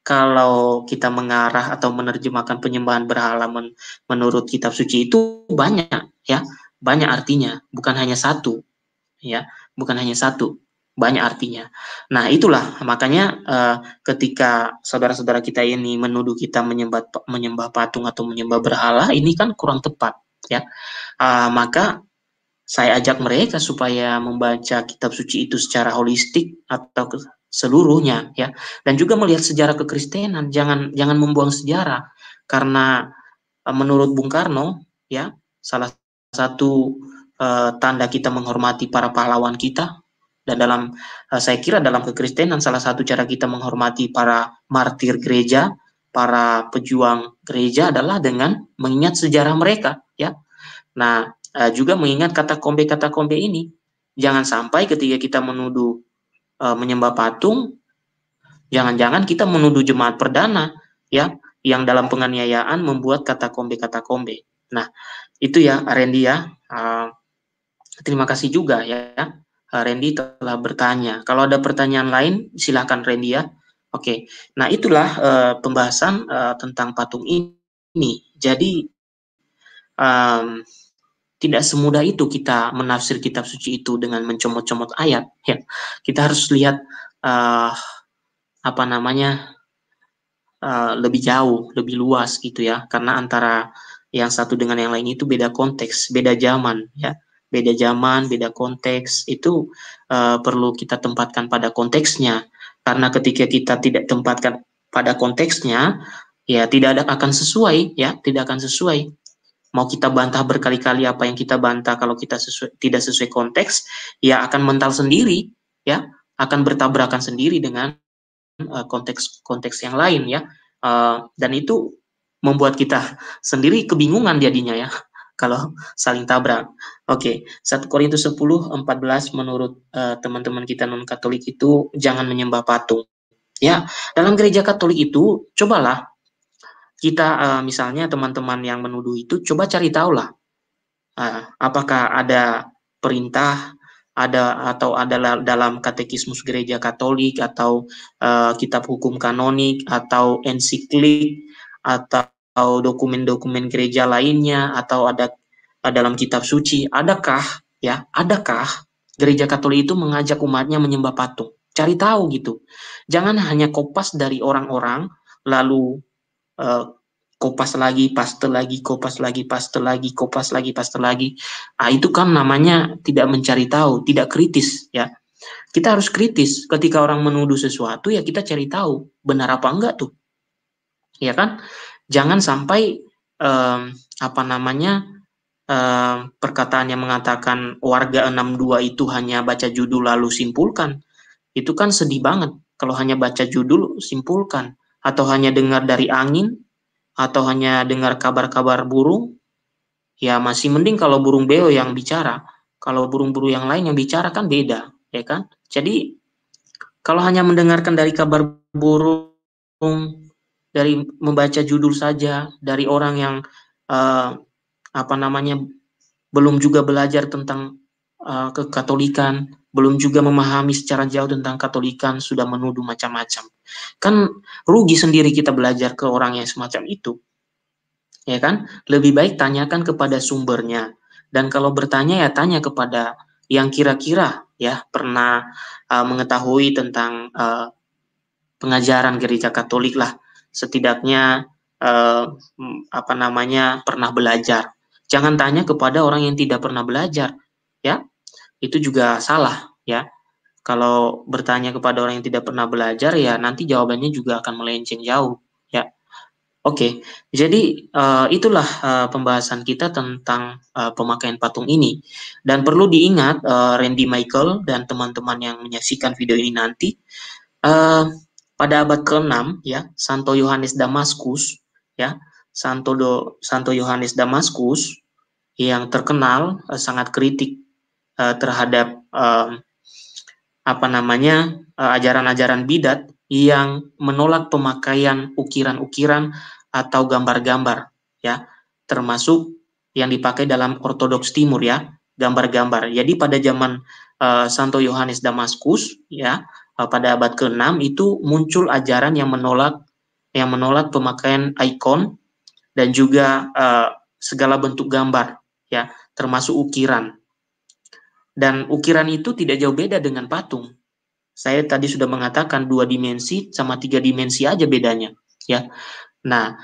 kalau kita mengarah atau menerjemahkan penyembahan berhala men menurut kitab suci itu banyak, ya, banyak artinya, bukan hanya satu. Ya, bukan hanya satu, banyak artinya. Nah, itulah makanya uh, ketika saudara-saudara kita ini menuduh kita menyembah menyembah patung atau menyembah berhala, ini kan kurang tepat, ya. Uh, maka saya ajak mereka supaya membaca kitab suci itu secara holistik atau seluruhnya, ya. Dan juga melihat sejarah kekristenan, jangan jangan membuang sejarah, karena uh, menurut Bung Karno, ya, salah satu uh, tanda kita menghormati para pahlawan kita. Dan dalam, saya kira dalam kekristenan salah satu cara kita menghormati para martir gereja, para pejuang gereja adalah dengan mengingat sejarah mereka, ya. Nah, juga mengingat kata kombe-kata kombe ini. Jangan sampai ketika kita menuduh uh, menyembah patung, jangan-jangan kita menuduh jemaat perdana, ya, yang dalam penganiayaan membuat kata kombe-kata kombe. Nah, itu ya, Randy, ya. Uh, terima kasih juga, ya. Randy telah bertanya. Kalau ada pertanyaan lain, silahkan Randy, ya. Oke, nah itulah uh, pembahasan uh, tentang patung ini. Jadi um, tidak semudah itu kita menafsir kitab suci itu dengan mencomot-comot ayat, ya. Kita harus lihat uh, apa namanya uh, lebih jauh, lebih luas gitu, ya. Karena antara yang satu dengan yang lain itu beda konteks, beda zaman, ya. Beda zaman, beda konteks, itu uh, perlu kita tempatkan pada konteksnya. Karena ketika kita tidak tempatkan pada konteksnya, ya tidak ada, akan sesuai, ya, tidak akan sesuai. Mau kita bantah berkali-kali apa yang kita bantah, kalau kita sesuai, tidak sesuai konteks, ya akan mental sendiri, ya, akan bertabrakan sendiri dengan konteks-konteks uh, yang lain, ya. Uh, dan itu membuat kita sendiri kebingungan jadinya, ya, kalau saling tabrak. Oke, okay. satu Korintus sepuluh ayat empat belas menurut teman-teman uh, kita non-Katolik itu jangan menyembah patung. Ya, dalam gereja Katolik itu cobalah kita uh, misalnya teman-teman yang menuduh itu coba cari tahulah uh, apakah ada perintah ada atau ada dalam katekismus gereja Katolik atau uh, kitab hukum kanonik atau ensiklik atau atau dokumen-dokumen gereja lainnya atau ada dalam kitab suci, adakah, ya, adakah gereja Katolik itu mengajak umatnya menyembah patung? Cari tahu gitu. Jangan hanya kopas dari orang-orang lalu eh, kopas lagi, paste lagi, kopas lagi, paste lagi, kopas lagi, paste lagi. Ah, itu kan namanya tidak mencari tahu, tidak kritis, ya. Kita harus kritis ketika orang menuduh sesuatu, ya kita cari tahu benar apa enggak tuh. Ya kan? Jangan sampai um, apa namanya um, perkataan yang mengatakan warga enam puluh dua itu hanya baca judul lalu simpulkan. Itu kan sedih banget kalau hanya baca judul simpulkan, atau hanya dengar dari angin, atau hanya dengar kabar-kabar burung. Ya masih mending kalau burung beo yang bicara. Kalau burung-burung yang lain yang bicara kan beda, ya kan? Jadi kalau hanya mendengarkan dari kabar burung, dari membaca judul saja, dari orang yang uh, apa namanya belum juga belajar tentang uh, kekatolikan, belum juga memahami secara jauh tentang Katolikan, sudah menuduh macam-macam, kan rugi sendiri kita belajar ke orang yang semacam itu, ya kan? Lebih baik tanyakan kepada sumbernya, dan kalau bertanya ya tanya kepada yang kira-kira, ya, pernah uh, mengetahui tentang uh, pengajaran gereja Katolik lah. Setidaknya eh, apa namanya pernah belajar. Jangan tanya kepada orang yang tidak pernah belajar, ya. Itu juga salah, ya. Kalau bertanya kepada orang yang tidak pernah belajar, ya nanti jawabannya juga akan melenceng jauh, ya. Oke, jadi eh, itulah eh, pembahasan kita tentang eh, pemakaian patung ini. Dan perlu diingat eh, Randy Michael dan teman-teman yang menyaksikan video ini nanti, eh, pada abad keenam, ya, Santo Yohanes Damaskus, ya, Santo Do, Santo Yohanes Damaskus yang terkenal eh, sangat kritik eh, terhadap eh, apa namanya ajaran-ajaran eh, bidat yang menolak pemakaian ukiran-ukiran atau gambar-gambar, ya, termasuk yang dipakai dalam Ortodoks Timur, ya, gambar-gambar. Jadi pada zaman eh, Santo Yohanes Damaskus, ya, pada abad keenam itu muncul ajaran yang menolak yang menolak pemakaian ikon dan juga uh, segala bentuk gambar, ya, termasuk ukiran. Dan ukiran itu tidak jauh beda dengan patung, Saya tadi sudah mengatakan dua dimensi sama tiga dimensi aja bedanya, ya. Nah,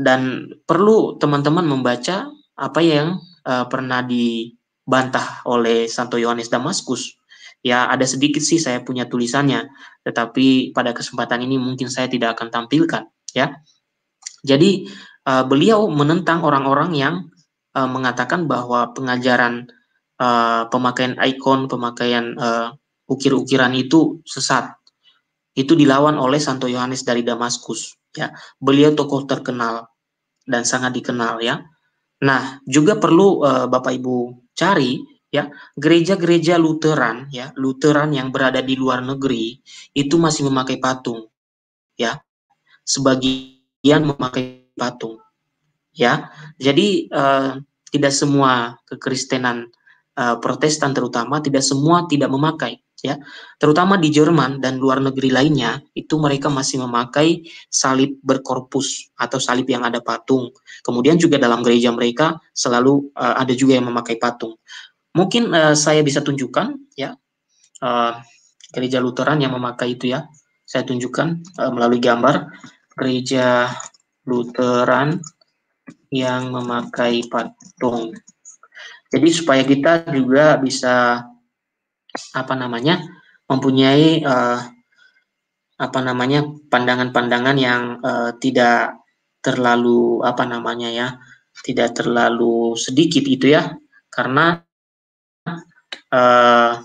dan perlu teman-teman membaca apa yang uh, pernah dibantah oleh Santo Yohanes Damaskus. Ya, ada sedikit sih saya punya tulisannya, tetapi pada kesempatan ini mungkin saya tidak akan tampilkan, ya. Jadi uh, beliau menentang orang-orang yang uh, mengatakan bahwa pengajaran uh, pemakaian ikon, pemakaian uh, ukir-ukiran itu sesat. Itu dilawan oleh Santo Yohanes dari Damaskus, ya. Beliau tokoh terkenal dan sangat dikenal, ya. Nah, juga perlu uh, Bapak Ibu cari, ya, gereja-gereja Lutheran, ya, Lutheran yang berada di luar negeri itu masih memakai patung, ya. Sebagian memakai patung, ya. Jadi uh, tidak semua kekristenan uh, Protestan terutama tidak semua tidak memakai, ya, terutama di Jerman dan luar negeri lainnya itu mereka masih memakai salib berkorpus atau salib yang ada patung. Kemudian juga dalam gereja mereka selalu uh, ada juga yang memakai patung. Mungkin uh, saya bisa tunjukkan, ya, uh, gereja Lutheran yang memakai itu, ya. Saya tunjukkan uh, melalui gambar gereja Lutheran yang memakai patung. Jadi supaya kita juga bisa apa namanya mempunyai uh, apa namanya pandangan-pandangan yang uh, tidak terlalu apa namanya ya tidak terlalu sedikit itu, ya, karena uh,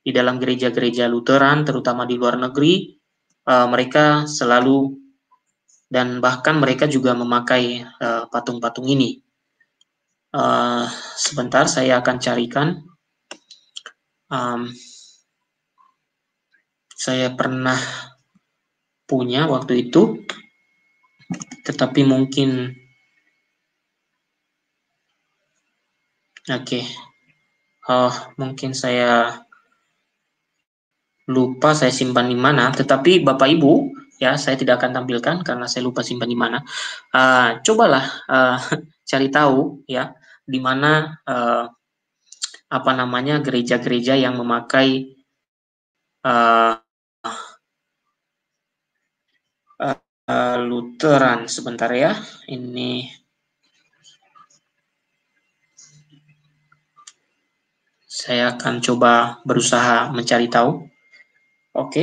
di dalam gereja-gereja Lutheran terutama di luar negeri uh, mereka selalu dan bahkan mereka juga memakai patung-patung uh, ini. Uh, sebentar saya akan carikan. Um, saya pernah punya waktu itu, tetapi mungkin oke, okay. uh, mungkin saya lupa saya simpan di mana, tetapi Bapak Ibu, ya, saya tidak akan tampilkan karena saya lupa simpan di mana. Uh, cobalah uh, cari tahu, ya, di mana uh, apa namanya gereja-gereja yang memakai uh, uh, uh, Lutheran. Sebentar, ya, ini saya akan coba berusaha mencari tahu. Oke,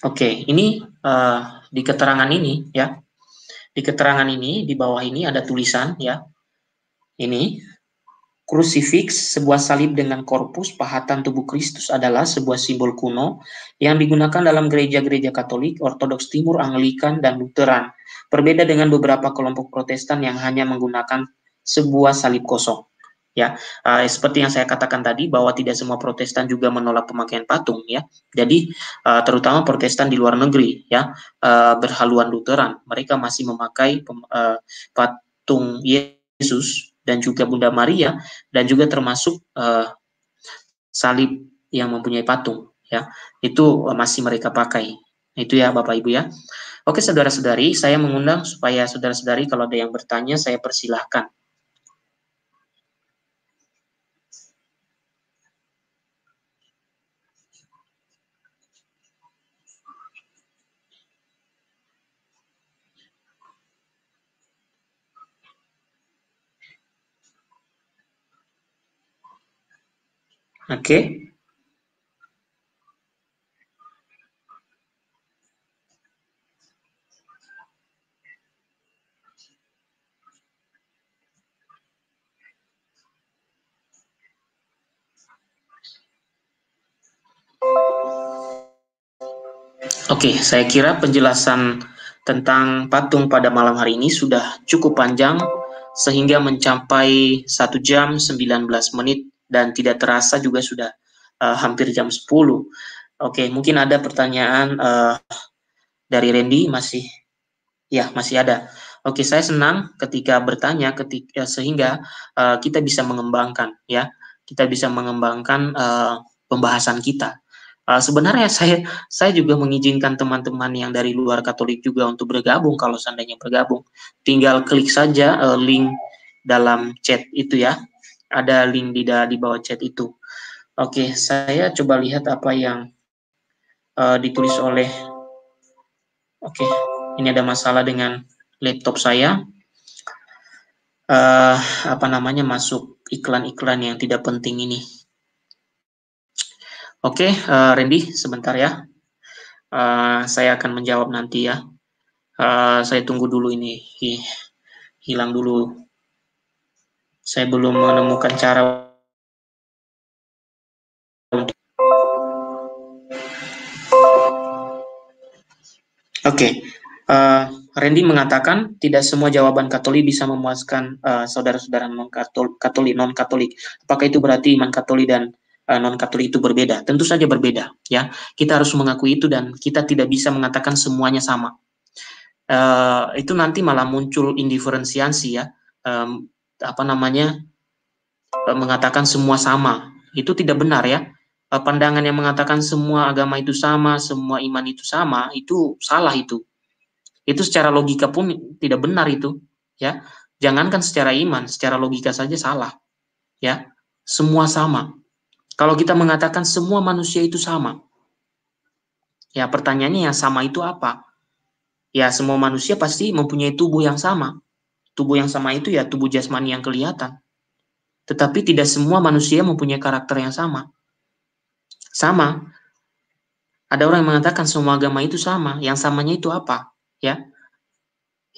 oke, ini uh, di keterangan ini, ya. Di keterangan ini, di bawah ini ada tulisan, ya. Ini, krusifiks, sebuah salib dengan korpus pahatan tubuh Kristus adalah sebuah simbol kuno yang digunakan dalam gereja-gereja Katolik, Ortodoks Timur, Anglikan, dan Lutheran. Berbeda dengan beberapa kelompok Protestan yang hanya menggunakan sebuah salib kosong. Ya, uh, seperti yang saya katakan tadi bahwa tidak semua Protestan juga menolak pemakaian patung, ya. Jadi uh, terutama Protestan di luar negeri, ya, uh, berhaluan Lutheran, mereka masih memakai uh, patung Yesus dan juga Bunda Maria dan juga termasuk uh, salib yang mempunyai patung, ya. Itu uh, masih mereka pakai. Itu, ya, Bapak Ibu, ya. Oke, saudara-saudari, saya mengundang supaya saudara-saudari kalau ada yang bertanya saya persilahkan. Oke, okay. Oke, okay, saya kira penjelasan tentang patung pada malam hari ini sudah cukup panjang sehingga mencapai satu jam sembilan belas menit. Dan tidak terasa juga sudah uh, hampir jam sepuluh. Oke, mungkin ada pertanyaan uh, dari Randy masih, ya, masih ada. Oke, saya senang ketika bertanya ketika sehingga uh, kita bisa mengembangkan, ya, kita bisa mengembangkan uh, pembahasan kita. Uh, sebenarnya saya saya juga mengizinkan teman-teman yang dari luar Katolik juga untuk bergabung kalau seandainya bergabung. Tinggal klik saja uh, link dalam chat itu, ya. ada link di, di bawah chat itu. Oke, saya coba lihat apa yang uh, ditulis oleh. Oke, ini ada masalah dengan laptop saya. Uh, apa namanya, masuk iklan-iklan yang tidak penting ini. Oke, uh, Randy, sebentar ya. Uh, saya akan menjawab nanti ya. Uh, saya tunggu dulu ini. Hi, hilang dulu. Saya belum menemukan cara. Oke, okay. uh, Randy mengatakan tidak semua jawaban Katolik bisa memuaskan uh, saudara-saudara Katolik, non-Katolik. Apakah itu berarti iman Katolik dan uh, non-Katolik itu berbeda? Tentu saja berbeda, ya. Kita harus mengakui itu dan kita tidak bisa mengatakan semuanya sama. Uh, itu nanti malah muncul indiferensiasi, ya. Um, apa namanya, uh, mengatakan semua sama. Itu tidak benar, ya. Pandangan yang mengatakan semua agama itu sama, semua iman itu sama, itu salah itu. Itu secara logika pun tidak benar itu, ya. Jangankan secara iman, secara logika saja salah, ya. Semua sama. Kalau kita mengatakan semua manusia itu sama, ya pertanyaannya yang sama itu apa? Ya semua manusia pasti mempunyai tubuh yang sama. Tubuh yang sama itu ya tubuh jasmani yang kelihatan. Tetapi tidak semua manusia mempunyai karakter yang sama. Sama, ada orang yang mengatakan semua agama itu sama. Yang samanya itu apa? Ya,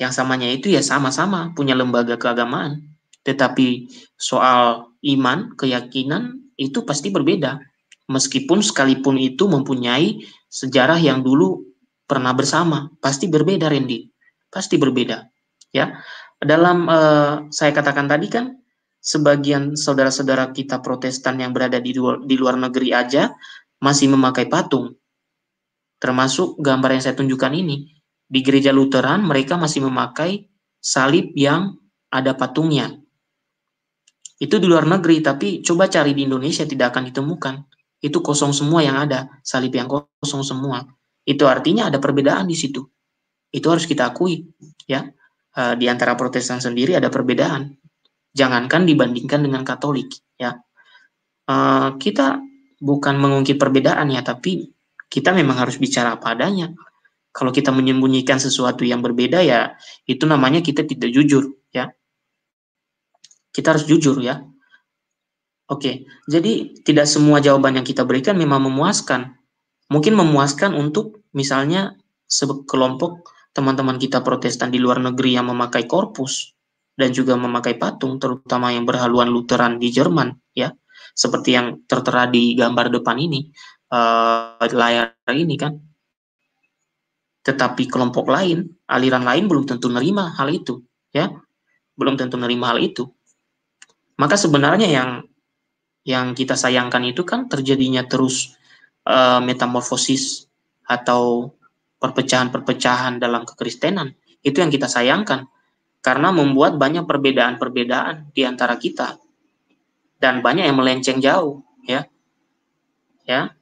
yang samanya itu ya sama-sama punya lembaga keagamaan. Tetapi soal iman, keyakinan itu pasti berbeda. Meskipun sekalipun itu mempunyai sejarah yang dulu pernah bersama, pasti berbeda, Randy. Pasti berbeda. Ya, dalam eh, saya katakan tadi kan. Sebagian saudara-saudara kita Protestan yang berada di luar, di luar negeri aja masih memakai patung. Termasuk gambar yang saya tunjukkan ini. Di gereja Lutheran mereka masih memakai salib yang ada patungnya. Itu di luar negeri, tapi coba cari di Indonesia tidak akan ditemukan. Itu kosong semua yang ada, salib yang kosong semua. Itu artinya ada perbedaan di situ. Itu harus kita akui, ya. E, di antara Protestan sendiri ada perbedaan. Jangankan dibandingkan dengan Katolik, ya. Uh, kita bukan mengungkit perbedaan ya, tapi kita memang harus bicara apa adanya. Kalau kita menyembunyikan sesuatu yang berbeda ya, itu namanya kita tidak jujur, ya. Kita harus jujur, ya. Oke, jadi tidak semua jawaban yang kita berikan memang memuaskan. Mungkin memuaskan untuk misalnya sekelompok teman-teman kita Protestan di luar negeri yang memakai korpus dan juga memakai patung, terutama yang berhaluan Lutheran di Jerman, ya, seperti yang tertera di gambar depan ini, uh, layar ini kan. Tetapi kelompok lain, aliran lain belum tentu menerima hal itu, ya, belum tentu menerima hal itu. Maka sebenarnya yang yang kita sayangkan itu kan terjadinya terus uh, metamorfosis atau perpecahan-perpecahan dalam kekristenan. Itu yang kita sayangkan. Karena membuat banyak perbedaan-perbedaan di antara kita dan banyak yang melenceng jauh, ya, ya.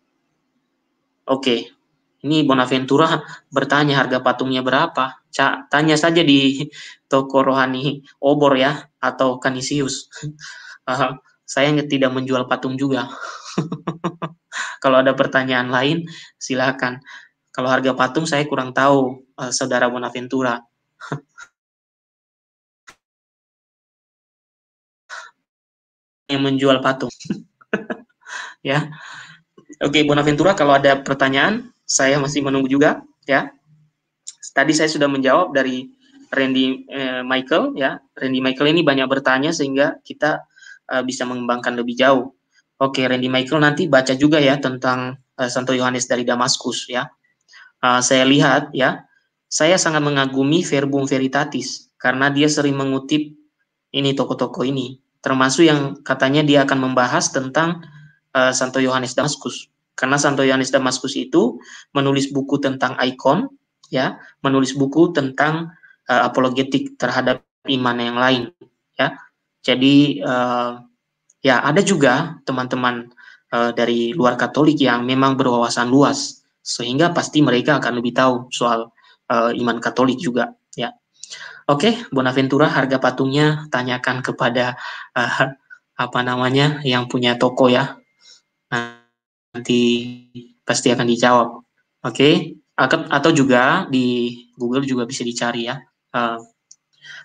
Oke, ini Bonaventura bertanya harga patungnya berapa? Ca, tanya saja di toko rohani obor ya atau Kanisius. Uh, saya tidak menjual patung juga. Kalau ada pertanyaan lain, silakan. Kalau harga patung saya kurang tahu, uh, saudara Bonaventura. Yang menjual patung. Ya. Oke, Bonaventura, kalau ada pertanyaan, saya masih menunggu juga, ya. Tadi saya sudah menjawab dari Randy eh, Michael, ya. Randy Michael ini banyak bertanya sehingga kita eh, bisa mengembangkan lebih jauh. Oke, Randy Michael nanti baca juga ya tentang eh, Santo Yohanes dari Damaskus, ya. Eh, saya lihat, ya. Saya sangat mengagumi Verbum Veritatis karena dia sering mengutip ini tokoh-tokoh ini. Termasuk yang katanya dia akan membahas tentang uh, Santo Yohanes Damaskus. Karena Santo Yohanes Damaskus itu menulis buku tentang ikon, ya, menulis buku tentang uh, apologetik terhadap iman yang lain, ya. Jadi uh, ya ada juga teman-teman uh, dari luar Katolik yang memang berwawasan luas, sehingga pasti mereka akan lebih tahu soal uh, iman Katolik juga, ya. Oke, Bonaventura, harga patungnya tanyakan kepada uh, apa namanya yang punya toko ya, nanti pasti akan dijawab. Oke, okay? Atau juga di Google juga bisa dicari ya, uh,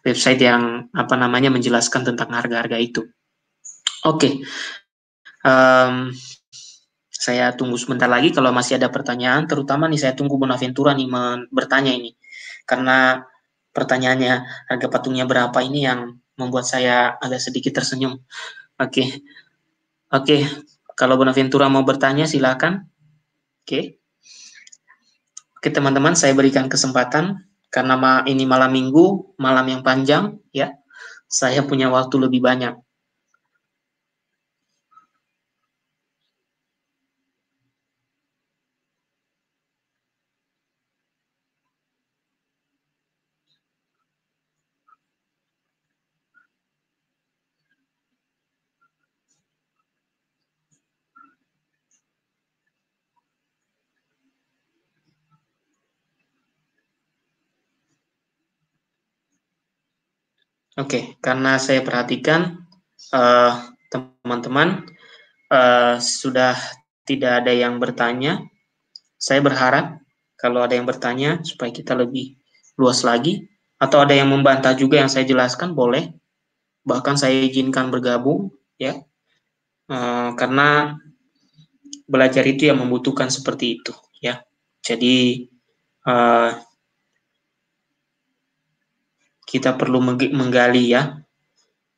website yang apa namanya menjelaskan tentang harga-harga itu. Oke, okay. um, saya tunggu sebentar lagi kalau masih ada pertanyaan, terutama nih saya tunggu Bonaventura nih bertanya ini, karena pertanyaannya harga patungnya berapa ini yang membuat saya agak sedikit tersenyum. Oke, okay. oke, okay. Kalau Bonaventura mau bertanya silakan. Oke, okay. Oke okay, teman-teman, saya berikan kesempatan karena ma ini malam minggu, malam yang panjang ya, saya punya waktu lebih banyak. Oke, okay, karena saya perhatikan teman-teman uh, uh, sudah tidak ada yang bertanya, saya berharap kalau ada yang bertanya supaya kita lebih luas lagi, atau ada yang membantah juga yang saya jelaskan boleh, bahkan saya izinkan bergabung ya, uh, karena belajar itu yang membutuhkan seperti itu ya. Jadi uh, kita perlu menggali ya.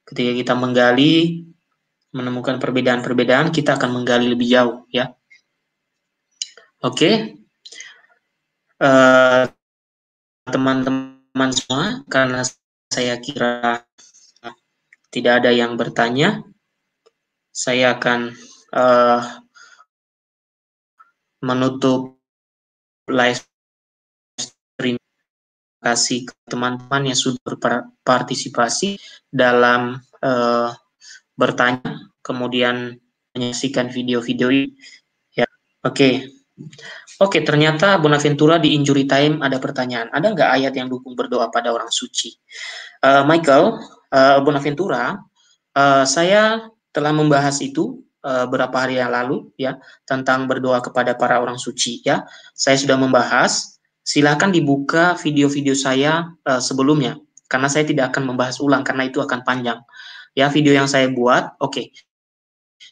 Ketika kita menggali, menemukan perbedaan-perbedaan, kita akan menggali lebih jauh ya. Oke, uh, teman-teman semua, karena saya kira tidak ada yang bertanya, saya akan uh, menutup live stream. Terima kasih ke teman-teman yang sudah berpartisipasi dalam uh, bertanya, kemudian menyaksikan video-video ini. Ya. Oke, okay. Oke. Okay, ternyata Bonaventura di Injury Time ada pertanyaan. Ada nggak ayat yang dukung berdoa pada orang suci? Uh, Michael, uh, Bonaventura, uh, saya telah membahas itu uh, berapa hari yang lalu ya, tentang berdoa kepada para orang suci ya. Saya sudah membahas. Silahkan dibuka video-video saya uh, sebelumnya, karena saya tidak akan membahas ulang, karena itu akan panjang. Ya, video yang saya buat, oke. Okay.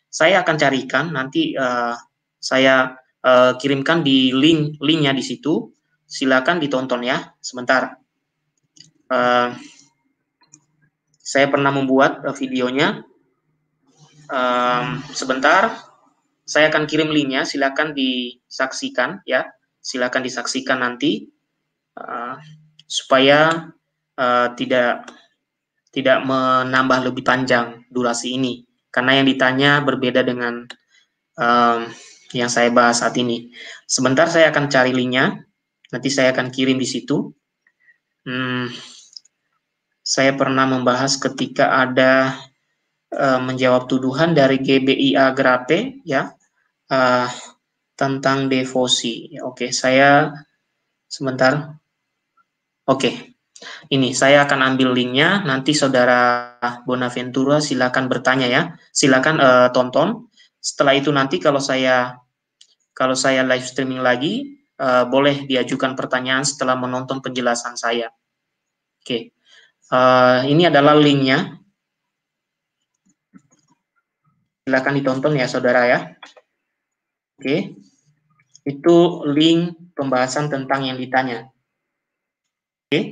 Saya akan carikan, nanti uh, saya uh, kirimkan di link linknya di situ. Silahkan ditonton ya, sebentar. Uh, saya pernah membuat uh, videonya. Uh, sebentar, saya akan kirim linknya, silahkan disaksikan ya. Silakan disaksikan nanti uh, supaya uh, tidak tidak menambah lebih panjang durasi ini, karena yang ditanya berbeda dengan um, yang saya bahas saat ini. Sebentar saya akan cari linknya, nanti saya akan kirim di situ. Hmm, saya pernah membahas ketika ada uh, menjawab tuduhan dari G B I A Grape ya. Uh, Tentang devosi, oke. Saya sebentar, oke. Ini saya akan ambil linknya. Nanti saudara Bonaventura silakan bertanya ya. Silakan uh, tonton. Setelah itu nanti kalau saya kalau saya live streaming lagi, uh, boleh diajukan pertanyaan setelah menonton penjelasan saya. Oke, uh, ini adalah linknya. Silakan ditonton ya saudara ya. Oke, okay. Itu link pembahasan tentang yang ditanya. Oke, okay.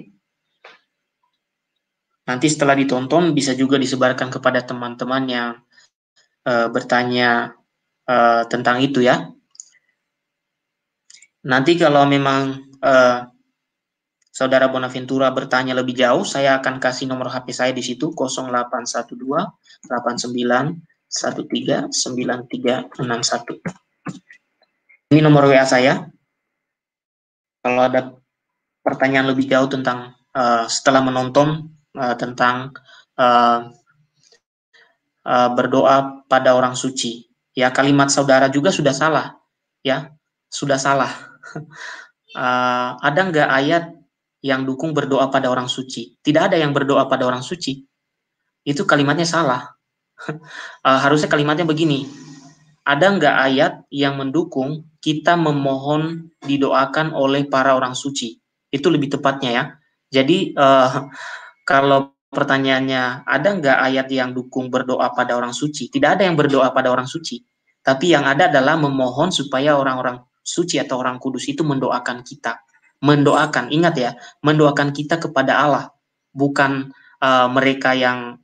Nanti setelah ditonton bisa juga disebarkan kepada teman-teman yang uh, bertanya uh, tentang itu ya. Nanti kalau memang uh, saudara Bonaventura bertanya lebih jauh, saya akan kasih nomor H P saya di situ nol delapan satu dua, delapan sembilan satu tiga sembilan tiga enam satu. Ini nomor W A saya. Kalau ada pertanyaan lebih jauh tentang uh, setelah menonton uh, tentang uh, uh, berdoa pada orang suci, ya kalimat saudara juga sudah salah, ya sudah salah. uh, ada nggak ayat yang dukung berdoa pada orang suci? Tidak ada yang berdoa pada orang suci. Itu kalimatnya salah. uh, harusnya kalimatnya begini, ada nggak ayat yang mendukung kita memohon didoakan oleh para orang suci? Itu lebih tepatnya ya. Jadi uh, kalau pertanyaannya ada nggak ayat yang dukung berdoa pada orang suci? Tidak ada yang berdoa pada orang suci. Tapi yang ada adalah memohon supaya orang-orang suci atau orang kudus itu mendoakan kita. Mendoakan, ingat ya, mendoakan kita kepada Allah. Bukan uh, mereka yang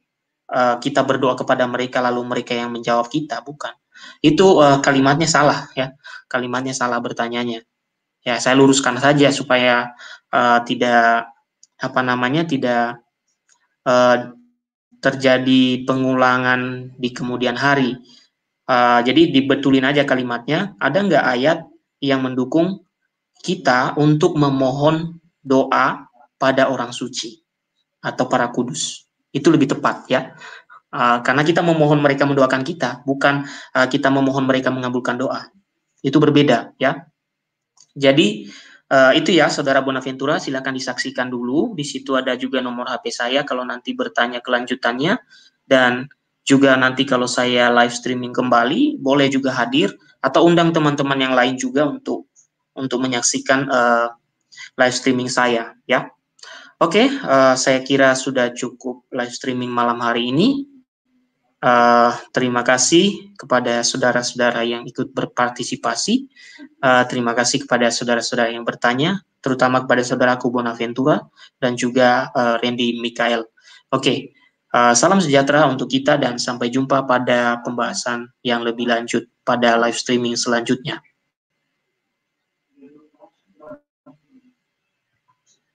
uh, kita berdoa kepada mereka lalu mereka yang menjawab kita, bukan. Itu uh, kalimatnya salah ya. Kalimatnya salah bertanyanya. Ya, saya luruskan saja supaya uh, tidak apa namanya tidak uh, terjadi pengulangan di kemudian hari. Uh, jadi dibetulin aja kalimatnya, ada nggak ayat yang mendukung kita untuk memohon doa pada orang suci atau para kudus? Itu lebih tepat ya, uh, karena kita memohon mereka mendoakan kita, bukan uh, kita memohon mereka mengabulkan doa. Itu berbeda ya. Jadi uh, itu ya Saudara Bonaventura, silahkan disaksikan dulu. Di situ ada juga nomor H P saya kalau nanti bertanya kelanjutannya. Dan juga nanti kalau saya live streaming kembali, boleh juga hadir atau undang teman-teman yang lain juga untuk untuk menyaksikan uh, live streaming saya ya. Oke, okay, uh, saya kira sudah cukup live streaming malam hari ini. Uh, terima kasih kepada saudara-saudara yang ikut berpartisipasi. Uh, terima kasih kepada saudara-saudara yang bertanya, terutama kepada saudaraku Bonaventura dan juga uh, Randy Mikael. Oke. Okay. Uh, salam sejahtera untuk kita dan sampai jumpa pada pembahasan yang lebih lanjut pada live streaming selanjutnya.